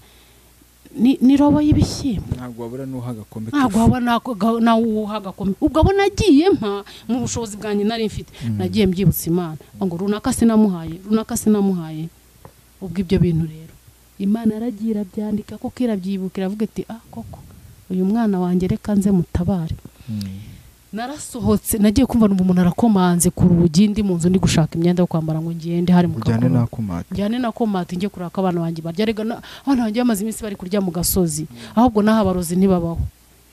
ni nirobo y'ibishyimbo, ntabwo wabura nuhagakombe, ntabwo wabura nahuhagakombe. Ubwo bonagiye mpa mu bushobozi bwanjye nari mfite, nagiye mbyibutsa Imana ngo runaka sinamuhaye, runaka sinamuhaye. Ubwo ibyo bintu rero Imana aragira byandika ko kirabyibukira, avuga ati ah koko uyu mwana wanjye reka nze mutabare. Narasohotse nagiye kumva n'umuntu arakomanze ku rugi, ndi mu nzu ndi gushaka imyenda yo kwambara ngo ngende hari mu kujyane na komati, njyane na komati ngiye kuraka abana banjye barya. Rega abana banjye bamaze iminsi bari kurya mu gasozi, ahubwo naho abarozi ntibabaho.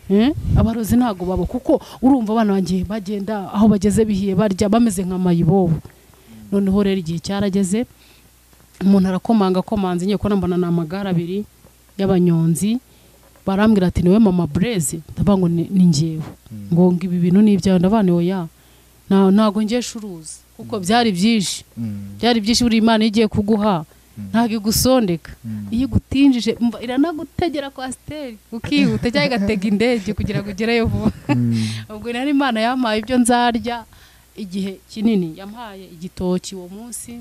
Eh abarozi ntago babo kuko urumva abana banjye bagenda aho bageze bihiye barya bameze nka mayibobo. Noneho rero igihe cyarageze umuntu arakomanga komanze, ngiye kubona mbona n'amagara abiri y'abanyonzi, barambwira ati niwe mama Breze, ndabango ni ngiyewe ngo ngo ibi bintu nibya ndabane oya na nago ngiye shuruza kuko byari byinshi, byari byinshi uri Imana igiye kuguha ntago igusondeka. Iyo gutinjije umva iranagutegera kwa steri ukihuta cyangwa igatega indege kugira ngo ugere yo vuba. Ubwo nari Imana yamaye ibyo nzarya igihe kinini, yamaye igitoki uwo munsi,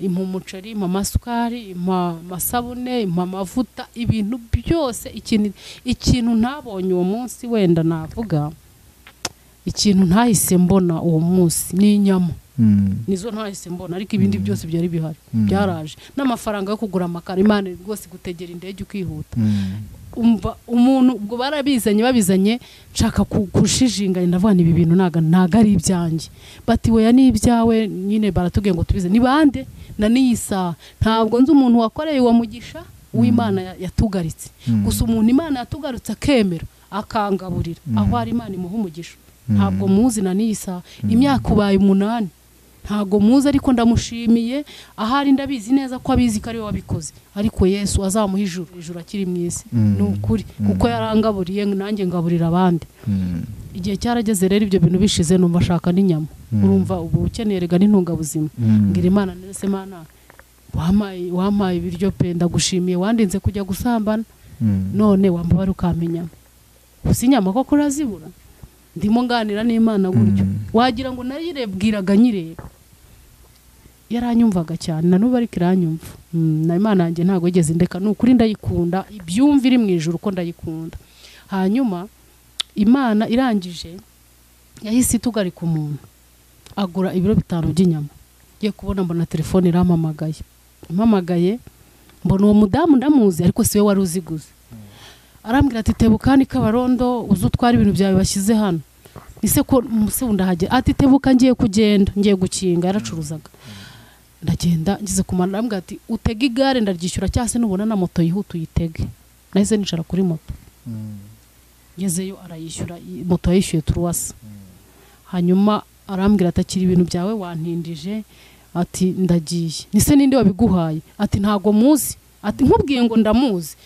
impa umuceri, impa amasukari, impa amasabune, impa amavuta, ibintu byose. Ikintu ntabonye uwo munsi wenda navuga ikintu ntahise mbona uwo munsi ni inyama, nizo ntahise mbona, ariko ibindi byose byari bihari byaraje, n'amafaranga yo kugura amakara. Imana rwose gutegera indege ukihuta. Umva umuntu ubwo barabizanye babizanye nshaka kushijinganya, ndavuga ibi bintu naga naga ari ibyanjye. Bati we ni ibyawe nyine baratubwiye ngo tubize ni bande na niyisa. Ntabwo nzi umuntu wakoreye wa mugisha w'Imana yatugaritse, gusa umuntu Imana yatugarutse akemera akangaburira aho ari Imana imuha umugisha. Ntabwo muzi na niyisa imyaka ubaye umunani, ntago muzi, ariko ndamushimiye. Ahari ndabizi neza ko abizi kare wabikoze, ariko Yesu azamuha ijuru, ijuru akiri mu isi. Nukuri kuko yarangaburiye nanjye ngaburira abandi. Igihe cyarageze rero ibyo bintu bishize, numva shaka n'inyama, urumva ubu ukeneye rega n'intungabuzima. Ngira Imana nese Mana wampaye wampaye ibiryo pe ndagushimiye wandinze kujya gusambana none wambabara ukamenya usinyama ko kurazibura ndimo nganira n'Imana gutyo wagira ngo narirebwiraga nyireba yaranyumvaga cyane na n'ubu ari kiranyumva na Imana yanjye ntago yigeze ndeka n'ukuri ndayikunda ibyumva iri mu ijuru ko ndayikunda hanyuma Imana irangije yahise tugarika umuntu agura ibiro bitanu by'inyama ye kubona mbona telefone iramamagaye impamagaye mbona uwo mudamu ndamuzi ariko siwe wari uziguze arambwira ati tebukani kabarondo uzutwara ibintu byawe bashyize hano ise ko umusunda haje ati tebuka ngiye kugenda ngiye gukinga yaracuruzaga ndagenda ngize kumana arambwira ati utega igare ndaryishyura cyase nubona na moto yihutu yitege nahise nicara kuri moto ngezeyo arayishyura moto yishyuye turuwasa hanyuma arambwira atakiri ibintu byawe wantindije ati ndagiye nise ninde wabiguhaye ati ntago muzi ati nkubwiye ngo ndamuzi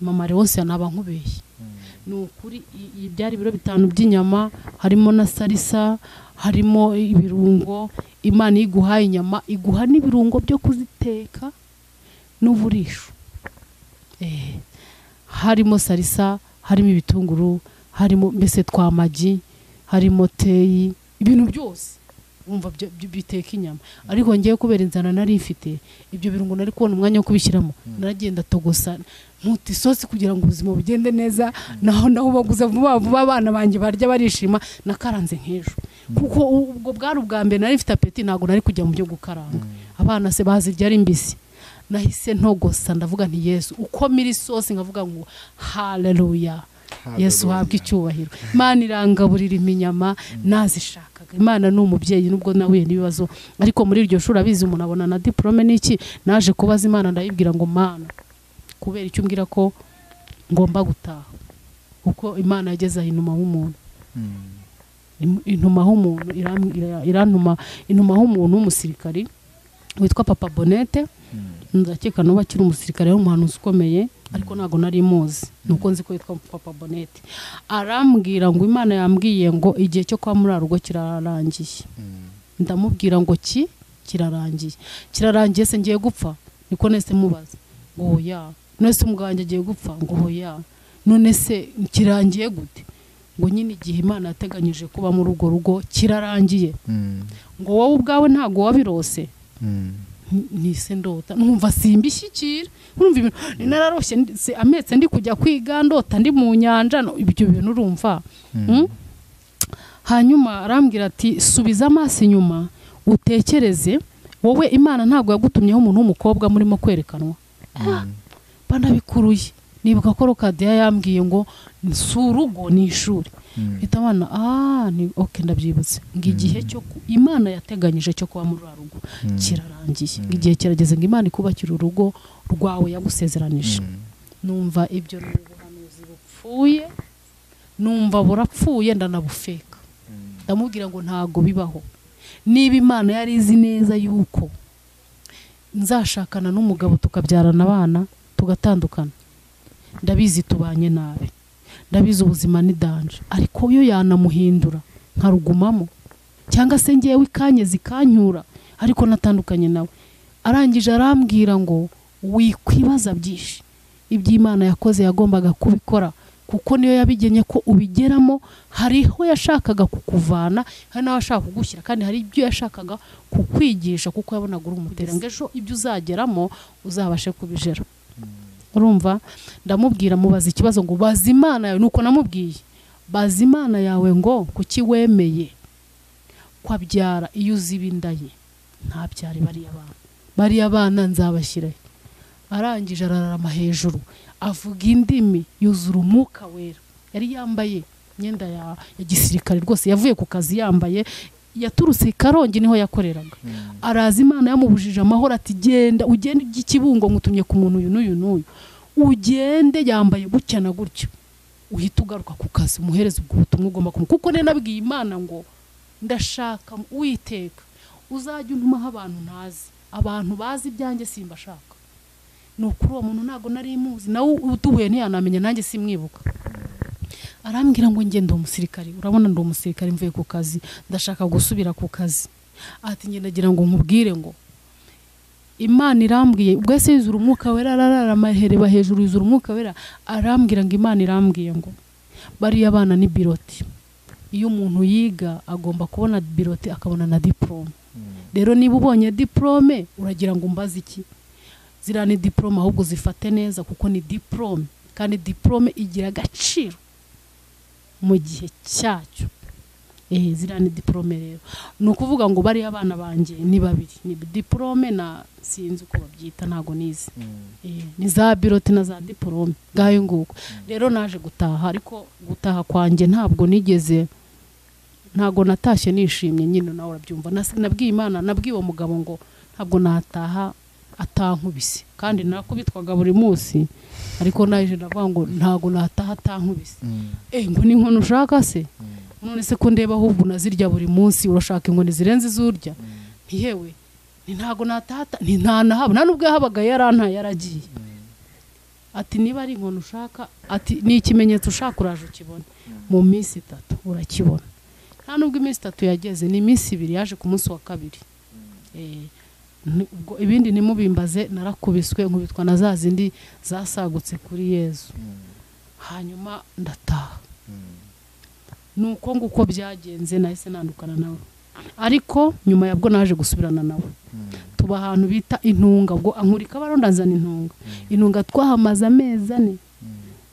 mama rwose naba nkubeye nukuri ibyari biro bitanu by'inyama harimo na salisa harimo ibirungo Imana iguhaye inyama iguha n'ibirungo byo kuziteka n'uburisho eh harimo salisa harimo ibitunguru harimo mbese twa magi harimo teyi ibintu byose umva biteka inyama ariko ngiye kubera inzana nari ifite ibyo birungo nari kubona umwanya wo kubishyiramo naragenda togosa ntuti sosi kugira ngo ubuzima bugende neza naho naho baguza vuba vuba abana banjye barya barishima nakaranze nk'ejo kuko ubwo bwari ubwa mbere nari ifite apeti ntago nari kujya mu byo gukaranga abana se bazirya ari mbisi nahise ntogosa ndavuga nti Yesu uko miri sosi ngavuga ngo haleluya Yesu habwa icyubahiro Imana irangaburira iminyama nazishakaga Imana n'umubyeyi nubwo nahuye n'ibibazo ariko muri iryo shuri abizi umuntu abona na diplome n'iki naje kubaza Imana ndayibwira ngo Mana kubera icyo umbwira ko ngomba gutaha uko Imana yageze inuma h'umuntu inuma h'umuntu irantuma inuma h'umuntu w'umusirikari witwa Papa Bonete ndakeka no bakiri umusirikare w'umuhanuzi ukomeye ariko nago nari muzi nuko nzi ko yitwa Papa Bonete arambwira ngo Imana yambwiye ngo igihe cyo kwa murarwo kirarangiye ndamubwira ngo ki kirarangiye kirarangiye se ngiye gupfa niko nese mubaza oya nese umuganje agiye gupfa ngo oya none se kirangiye gute ngo nyine igihe Imana yateganyije kuba mu rugo rugo kirarangiye ngo wowe ubwawe ntago wabirose nise ndota numva simbishyikira urumva ibintu nararoshye ametse ndi kujya kwiga ndota ndi mu nyanja ibyo bintu urumva hanyuma arambwira ati subiza amaso inyuma utekereze wowe Imana ntago yagutumyeho umuntu w'umukobwa murimo kwerekanwa bandabikuruye nibuka ko Rokadiya yambwiye ngo nsurugo ni ishuri itabana ah ni okay ndabyibutse ngigihe cyo Imana yateganyije cyo kwa muri rugo kirarangiye ngigihe kirageze ngo Imana ikubakira urugo rwawe yagusezeranije numva ibyo n'ubuhanuzi bupfuye numva burapfuye ndanabufeka ndamubwira ngo ntago bibaho niba Imana yari izi neza yuko nzashakana n'umugabo tukabyarana abana tugatandukana ndabizi tubanye nabi ndabiza ubuzima ni danje ariko yo yanamuhindura nkarugumamo cyangwa se ngiye wikanye zikanyura ariko natandukanye nawe arangije arambwira ngo wikwibaza byinshi iby'Imana yakoze yagombaga kubikora kuko niyo yabigenye ko ubigeramo hariho yashakaga kukuvana hari nawe ashaka kugushyira kandi hari ibyo yashakaga kukwigisha kuko yabonaga uri umuteranga ejo ibyo uzageramo uzabashe kubijera urumva ndamubwira mubaza ikibazo ngo bazi Imana yawe nuko namubwiye bazi Imana yawe ngo kuki wemeye kwabyara iyo uzibindaye nta byari bari abana bari abana nzabashyira arangije ararama hejuru avuga indimi yuzura umuka wera yari yambaye imyenda ya gisirikare rwose yavuye ku kazi yambaye yaturutse Karongi niho yakoreraga araza Imana yamubujije amahoro ati genda ugende igikibungo ngutumye ku muntu uyu n'uyu n'uyu ugende yambaye gutya na gutyo uhita ugaruka ku kazi umuhereza ubwo butumwa ugomba kumwe kuko nari nabwiye Imana ngo ndashaka uwiteka uzajya untumaho abantu ntazi abantu bazi ibyanjye simbashaka nukuri uwo muntu ntago nari imuzi nawe uduhuye ntiyanamenya nanjye simwibuka arambwira ngo ngende umusirikare urabona ndo umusirikare mvuye ku kazi ndashaka gusubira ku kazi ati ngenagira ngo nkubwire ngo Imana irambwiye ubwo asinzura umwuka wera arararamahere bahejuru izura umwuka wera arambwira ngo Imana irambwiye ngo bari abana ni biroti. Iyo umuntu yiga agomba kubona biroti akabona na diplome. Rero niba ubonye diplome uragira ngo mbaze iki? Zirane diplome ahubwo zifate neza kuko ni diplome kandi diplome igira agaciro mu gihe cyacu. Eh zirane diplome rero no kuvuga ngo bari abana banje ni babiri ni diplome na sinzi uko babyita nago nizi eh ni za birote na za diplome gayo nguko rero naje gutaha ariko gutaha kwanje ntabwo nigeze ntago natashye nishimye nyine nawe urabyumva nabwiye Imana nabwiwe mugabo ngo ntabwo nataha atankubise kandi nakubitwaga buri munsi ariko naje ndavuga ngo ntago nataha atankubise eh ngo ni nkono ushaka se none se ko ndeba ahubwo nazirya buri munsi urashaka inkoni zirenze zurya ntihewe ni ntago natata ni ntana haba nanubwe habaga yaranta yaragiye ati niba ari inkoni ushaka ati ni ikimenyetso ushaka uraje ukibona mu minsi itatu urakibona nanubwe iminsi itatu yageze ni iminsi ibiri yaje ku munsi wa kabiri eh ibindi nimubimbaze narakubiswe nkubitwa na zazindi zasagutse kuri Yesu hanyuma ndataha nuko nguko byagenze nahise nandukana nawe ariko nyuma yabwo naje gusubirana nawe tuba ahantu bita intunga ubwo ankurika barondazana intunga intunga twahamaza amezane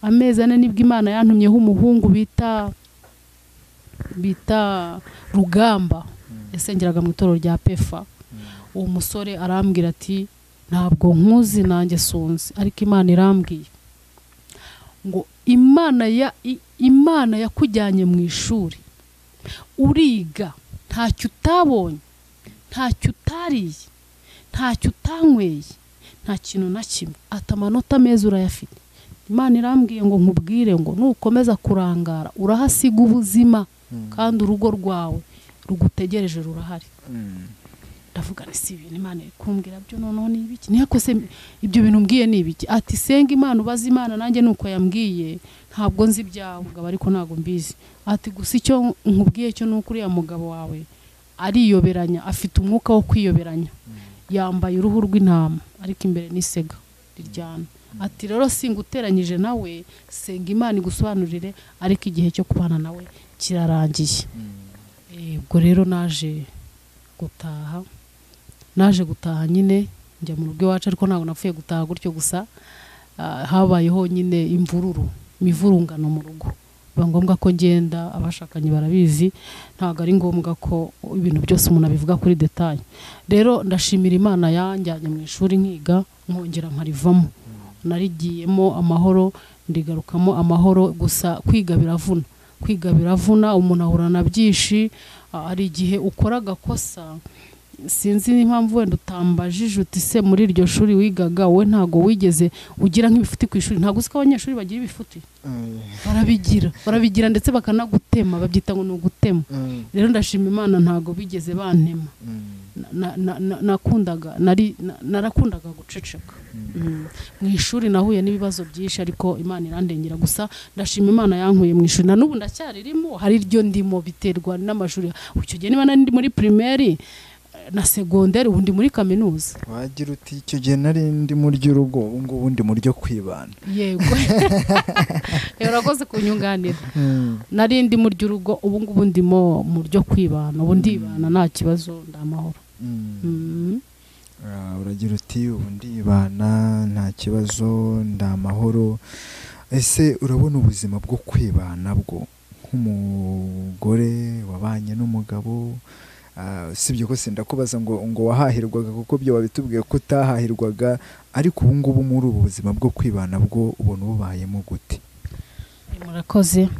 amezane nibwo Imana yantumyeho umuhungu bita bita Rugamba yasengeraga mu itorero rya Pefa uwo musore arambwira ati ntabwo nkuzi nanjye sunzi ariko Imana irambwiye ngo Imana ya Imana yakujyanye mu ishuri uriga ntacyo utabonye ntacyo utariye ntacyo utanyweye nta kintu na kimwe atamanota meza urayafite Imana irambwiye ngo nkubwire ngo nukomeza kurangara urahasiga ubuzima kandi urugo rwawe rugutegereje rurahari ndavuga ni si ibintu Imana ikumbwira byo noneho ni ibiki niyakose ibyo bintu mbwiye ni ibiki ati senga Imana ubaza Imana nanjye nuko yambwiye ntabwo nzi ibyawe ngo ariko ntago mbizi ati gusa icyo nkubwiye cyo nuko uriya mugabo wawe ariyoberanya afite umwuka wo kwiyoberanya yambaye uruhu rw'intama ariko imbere nisega riryana ati rero singuteranyije nawe senga Imana igusobanurire ariko igihe cyo kubana nawe kirarangiye eh ubwo rero naje gutaha naje gutaha nyine njya mu rugo wacu ariko ntabwo nafuye gutaha gutyo gusa habayeho nyine imvururu mivurungano mu rugo biba ngombwa ko ngenda abashakanye barabizi ntabwo ari ngombwa ko ibintu byose umuntu abivuga kuri detail rero ndashimira Imana yanjyanye mu ishuri nkiga nkongera nkarivamo narigiyemo amahoro ndigarukamo amahoro gusa kwiga biravuna kwiga biravuna umuntu ahorana byinshi ari igihe ukora gakosa sinzi n'impamvu wenda utambajije uti se muri iryo shuri wigaga we ntago wigeze ugira nk'ibifuti ku ishuri ntago usika abanyeshuri bagira ibifuti barabigira barabigira ndetse bakanagutema babyita ngo no gutema rero ndashima Imana ntago bigeze bantema nakundaga nari narakundaga guceceka mu ishuri nahuye n'ibibazo byinshi ariko Imana irandengera gusa ndashima Imana yankuye mu ishuri nanubu ndacyarimo hari iryo ndimo biterwa n'amashuri icyo gihe niba nari muri primary na secondaire ubundi muri kaminuza wagira uti icyo gihe nari ndi muri ry'urugo ngo ubundi muri ryo kwibana yego urakoze kunyunganira nari ndi muri ry'urugo ubu ngo ubundi mo mu ryo kwibana ubundi ibana nta kibazo ndamahoro uragira uti ubundi ibana nta kibazo ndamahoro ese urabona ubuzima bwo kwibana bwo nk'umugore wabanye n'umugabo sibyo ko sindakubaza ngo ngo wahahirwaga kuko byo wabitubwiye ko utahahirwaga ariko ubu ngubu muri ubu buzima bwo kwibana bwo ubona ubayemo gute murakoze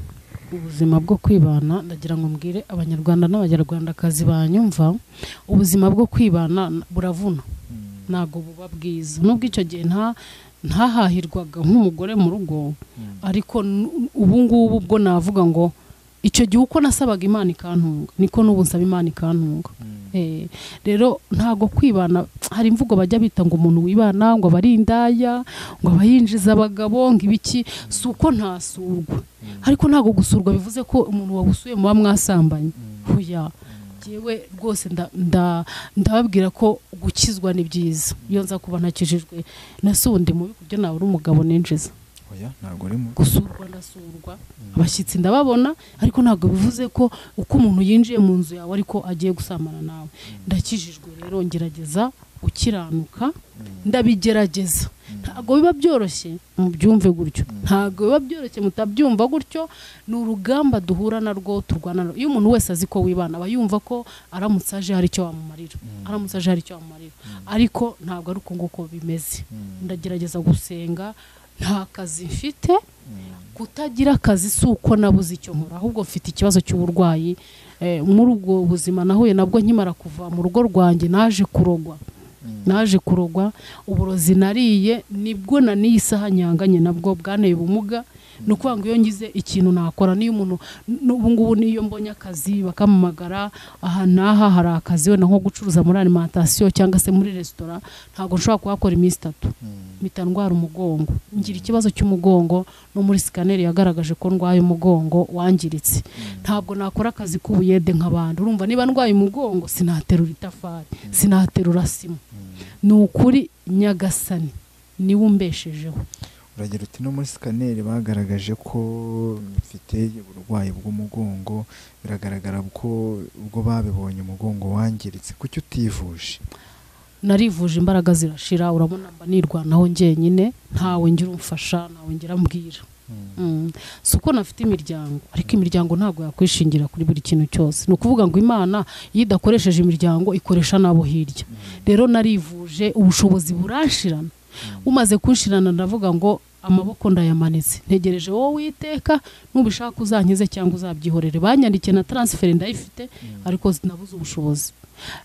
ubuzima bwo kwibana ndagira ngo mbwire abanyarwanda n'abanyarwandakazi banyumva ubuzima bwo kwibana buravuna nago buba bwiza nubwo icyo gihe nta ntahahirwaga nk'umugore mu rugo ariko ubu ngubu bwo navuga ngo icyo gihe uko nasabaga Imana ikantunga niko n'ubu nsaba Imana ikantunga eh rero ntago kwibana hari imvugo bajya bita ngo umuntu wibana ngo barindaya ngo abayinjiza abagabo ngibiki suko ntasurwa ariko ntago gusurwa bivuze ko umuntu wagusuye muba mwasambanye hoya jewe rwose ndababwira ko gukizwa ni byiza iyo nza kuba nakijijwe nasundi mu byo nawe uri umugabo ninjiza oya ntabwo ari mu gusurwa nasurwa abashyitsi ndababona ariko ntabwo bivuze ko uko umuntu yinjiye mu nzu yawe ariko agiye gusamana nawe ndakijijwe rero ngerageza ukiranuka ndabigerageza ntabwo biba byoroshye mubyumve gutyo ntabwo biba byoroshye mutabyumva gutyo ni urugamba duhura na rwo turwana iyo umuntu wese azi ko wibana aba yumva ko aramutse aje hari icyo wamumarira aramutse aje hari icyo wamumarira ariko ntabwo ari uko nguko bimeze ndagerageza gusenga nta kazi mfite kutagira akazi si uko nabuze icyo nkora ahubwo mfite ikibazo cy'uburwayi muri ubwo buzima nahuye nabwo nkimara kuva mu rugo rwanjye naje kurogwa naje kurogwa uburozi nariye nibwo na niyi saha nyanganye nabwo bwaneye ubumuga no kwanga iyo ngize ikintu nakora niyo umuntu ubu ngubu niyo mbonye akazi bakamamagara aha naha hari akazi yo nko gucuruza muri alimentation cyangwa se muri restaurant ntago nshobora kuhakora iminsi itatu mpita ndwara umugongo ngira ikibazo cy'umugongo no muri scanner yagaragaje ko ndwaye umugongo wangiritse ntabwo nakora akazi k'ubuyede nk'abandi urumva niba ndwaye umugongo sinaterura itafari sinaterura simu ni ukuri nyagasani niwe umbeshejeho uragira uti no muri scanner bagaragaje ko mfite uburwayi bw'umugongo biragaragara ko ubwo babibonye umugongo wangiritse kuki utivuje narivuje imbaraga zirashira urabona mba nirwanaho njyenyine ntawe ngira umfasha nawe ngira mbwira suko nafite imiryango ariko imiryango ntabwo yakwishingira kuri buri kintu cyose no kuvuga ngo Imana yidakoresheje imiryango ikoresha nabo hirya rero narivuje ubushobozi burashirana umaze kunshirana ndavuga ngo amaboko ndayamanitse ntegereje wowe witeka nubishaka uzankize cyangwa uzabyihorere banyandikiye na transfer ndayifite ariko nabuze ubushobozi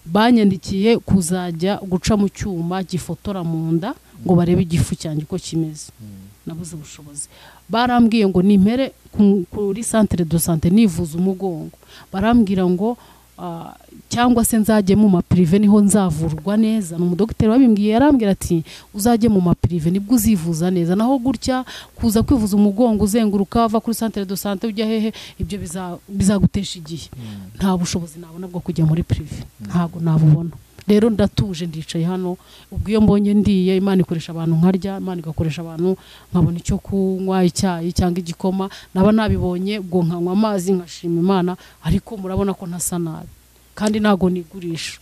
banyandikiye kuzajya guca mu cyuma gifotora mu nda ngo barebe igifu cyanjye uko kimeze nabuze ubushobozi barambwiye ngo nimpere kuri centre de santé nivuza umugongo barambwira ngo cyangwa se nzajye mu ma privé niho nzavurwa neza no mudokiteri wabimbwiye yarambwira ati uzajye mu ma privé nibwo uzivuza neza naho gutya kuza kwivuza umugongo uzenguruka ava kuri centre de santé ujya hehe ibyo bizagutesha igihe nta bushobozi nabona bwo kujya muri privé ntago nabubona rero ndatuje ndicaye hano ubwo iyo mbonye ndiye Imana ikoresha abantu nkarya Imana igakoresha abantu nkabona icyo kunywa icyayi cyangwa igikoma naba nabibonye ubwo nkanywa amazi nkashima Imana ariko murabona ko ntasa nabi kandi ntago nigurisha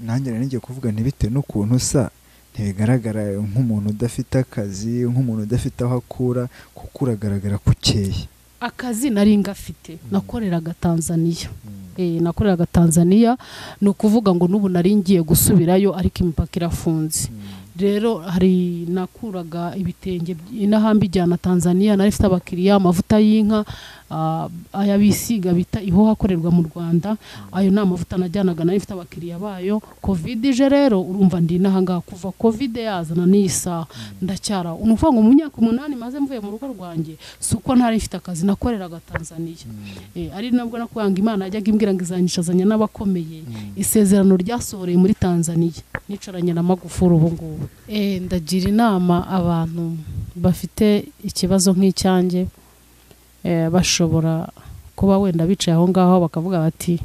nanjye ngiye kuvuga ntibite n'ukuntu usa ntibigaragara nk'umuntu udafite akazi nk'umuntu udafite aho akura kuko uragaragara kukeye akazi nari ngafite nakoreraga Tanzania eh nakoreraga Tanzania no kuvuga ngo nubu nari ngiye gusubirayo ariko impaka irafunze rero hari nakuraga ibitenge inahamba ijyana Tanzania nari ifite abakiriya amavuta y'inka ayabisiga bita iho hakorerwa mu Rwanda ayo namavuta najyanaga nari ifite abakiriya bayo covid je rero urumva ndi nahanga kuva covid yazana n'isa ndacyara umuvanga mu myaka umunani maze mvuye mu rugo rwanjye suko ntari ifite akazi nakoreraga Tanzania eh ari nabwo nakwanga Imana ajyaga imbwira ngizanyishazanya n'abakomeye isezerano ryasohoreye muri Tanzania nicaranye na Magufuri ubu ngubu eh ndagira inama abantu bafite ikibazo nk'icyanjye eh bashobora kuba wenda bicaye aho ngaho bakavuga bati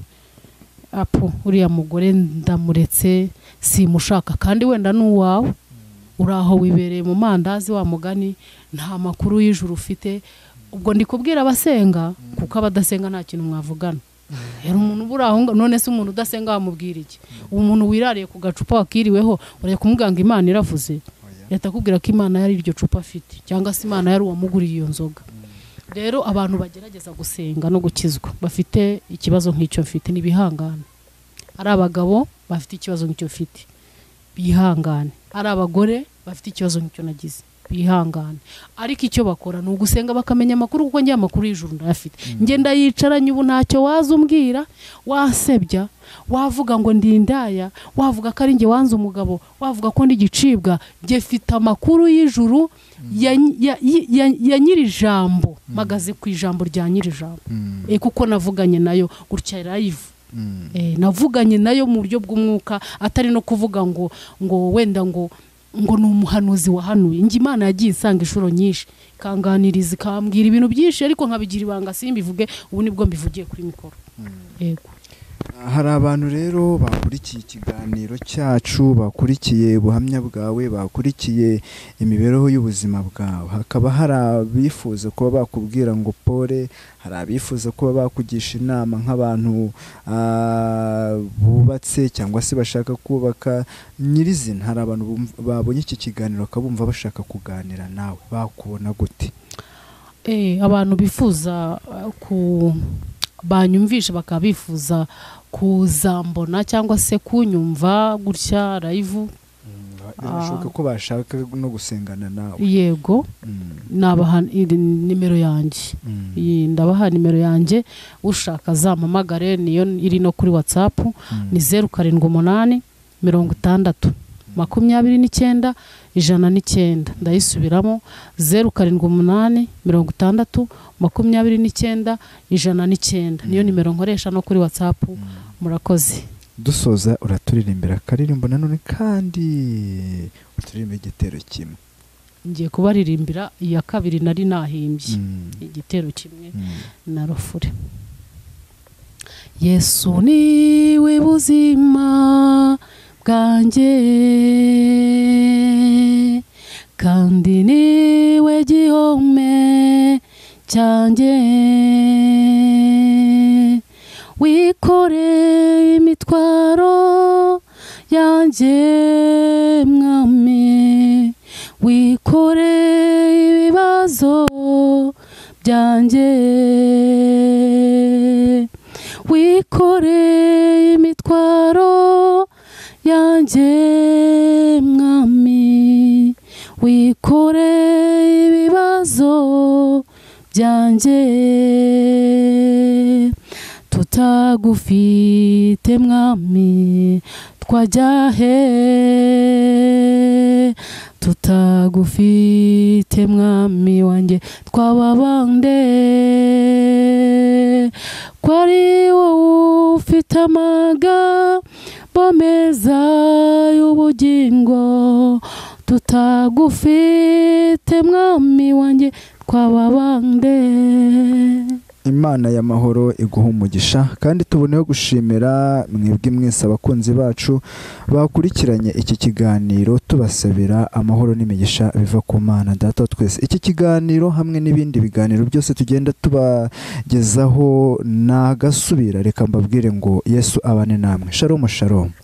apo uriya mugore ndamuretse simushaka kandi wenda n'uwawe uraho wibereye mu mandazi wa mugani nta makuru y'ijuru ufite ubwo ndikubwira abasenga kuko abadasenga nta kintu mwavugana yari umuntu buraho none se umuntu udasenga wamubwira iki umuntu wirariye ku gacupa wakiriweho uraye kumuganga Imana iravuze yatakubwira ko Imana yari iryo cupa afite cyangwa se Imana yari uwamuguriye iyo nzoga rero abantu bagerageza gusenga no gukizwa bafite ikibazo nk'icyo mfite n'ibihangane ari abagabo bafite ikibazo nk'icyo mfite bihangane ari abagore bafite ikibazo nk'icyo nagize bihangane ariko icyo bakora ni ugusenga bakamenya amakuru kuko njye amakuru y'ijuru ndayafite ngenda yicaranye ubu ntacyo wazumbwira wasebya wavuga ngo ndindaya wavuga ko ari nge wanze umugabo wavuga ko ndigicibwa gefite amakuru y'ijuru ya nyirijambo magaze ku ijambo rya nyirijambo kuko navuganye nayo gutya live navuganye nayo mu buryo bw'umwuka atari no kuvuga ngo ngo wenda ngo ngo ni umuhanuzi wahanuye nge Imana yagiye isanga inshuro nyinshi ikanganiriza ikambwira ibintu byinshi ariko nkabigira ibanga simbivuge ubu nibwo mbivugiye kuri mikoro yego Hari abantu rero bakurikiye ikiganiro cyacu, bakurikiye ubuhamya bwawe, bakurikiye imibereho y'ubuzima bwawe. Hakaba hari abifuza kuba bakubwira ngo pole, hari abifuza kuba bakugisha inama nk'abantu bubatse cyangwa se bashaka kubaka nyirizina. Hari abantu babonye iki kiganiro bakabumva bashaka kuganira nawe, bakubona gute? Eh, abantu bifuza ku banyumvisha bakaba bifuza kuzambona cyangwa se kunyumva gutya live, nashaka ko bashaka no gusengana nawe. Yego, nabaha nimero yanjye, ndabaha nimero yanjye, ushaka zamamagare niyo iri no kuri WhatsApp, ni zero karindwi umunani mirongo itandatu makumyabiri n'icyenda ijana n'icyenda. Ndayisubiramo, zero karindwi umunani mirongo itandatu makumyabiri n'icyenda ijana n'icyenda. Niyo nimero nkoresha no kuri WhatsApp. Murakoze. Dusoza uraturirimbira akaririmbo nanone, kandi uturirimbe igitero kimwe. Ngiye kubaririmbira iya kabiri nari nahimbye, igitero kimwe na Rufure. Yesu ni we buzima bwanjye, kandi ni we gihome cyanjye, wikoreye imitwaro yanjye mwami, wikoreye ibibazo byanjye, wikoreye imitwaro yanjye mwami, wikoreye ibibazo byanjye. Tutagufite mwami twajya he, tutagufite mwami wanjye twaba bande, kwari wowe ufite amaga meza y'ubugingo, tutagufite mwami wanjye twababande. Imana y'amahoro iguha umugisha, kandi tuboneho gushimira mwebwe mwese abakunzi bacu bakurikiranye iki kiganiro, tubasabira amahoro n'imigisha biva ku Mana Data twese. Iki kiganiro hamwe n'ibindi biganiro byose tugenda tubagezaho nagasubira, reka mbabwire ngo Yesu abane namwe. Shalom shalom.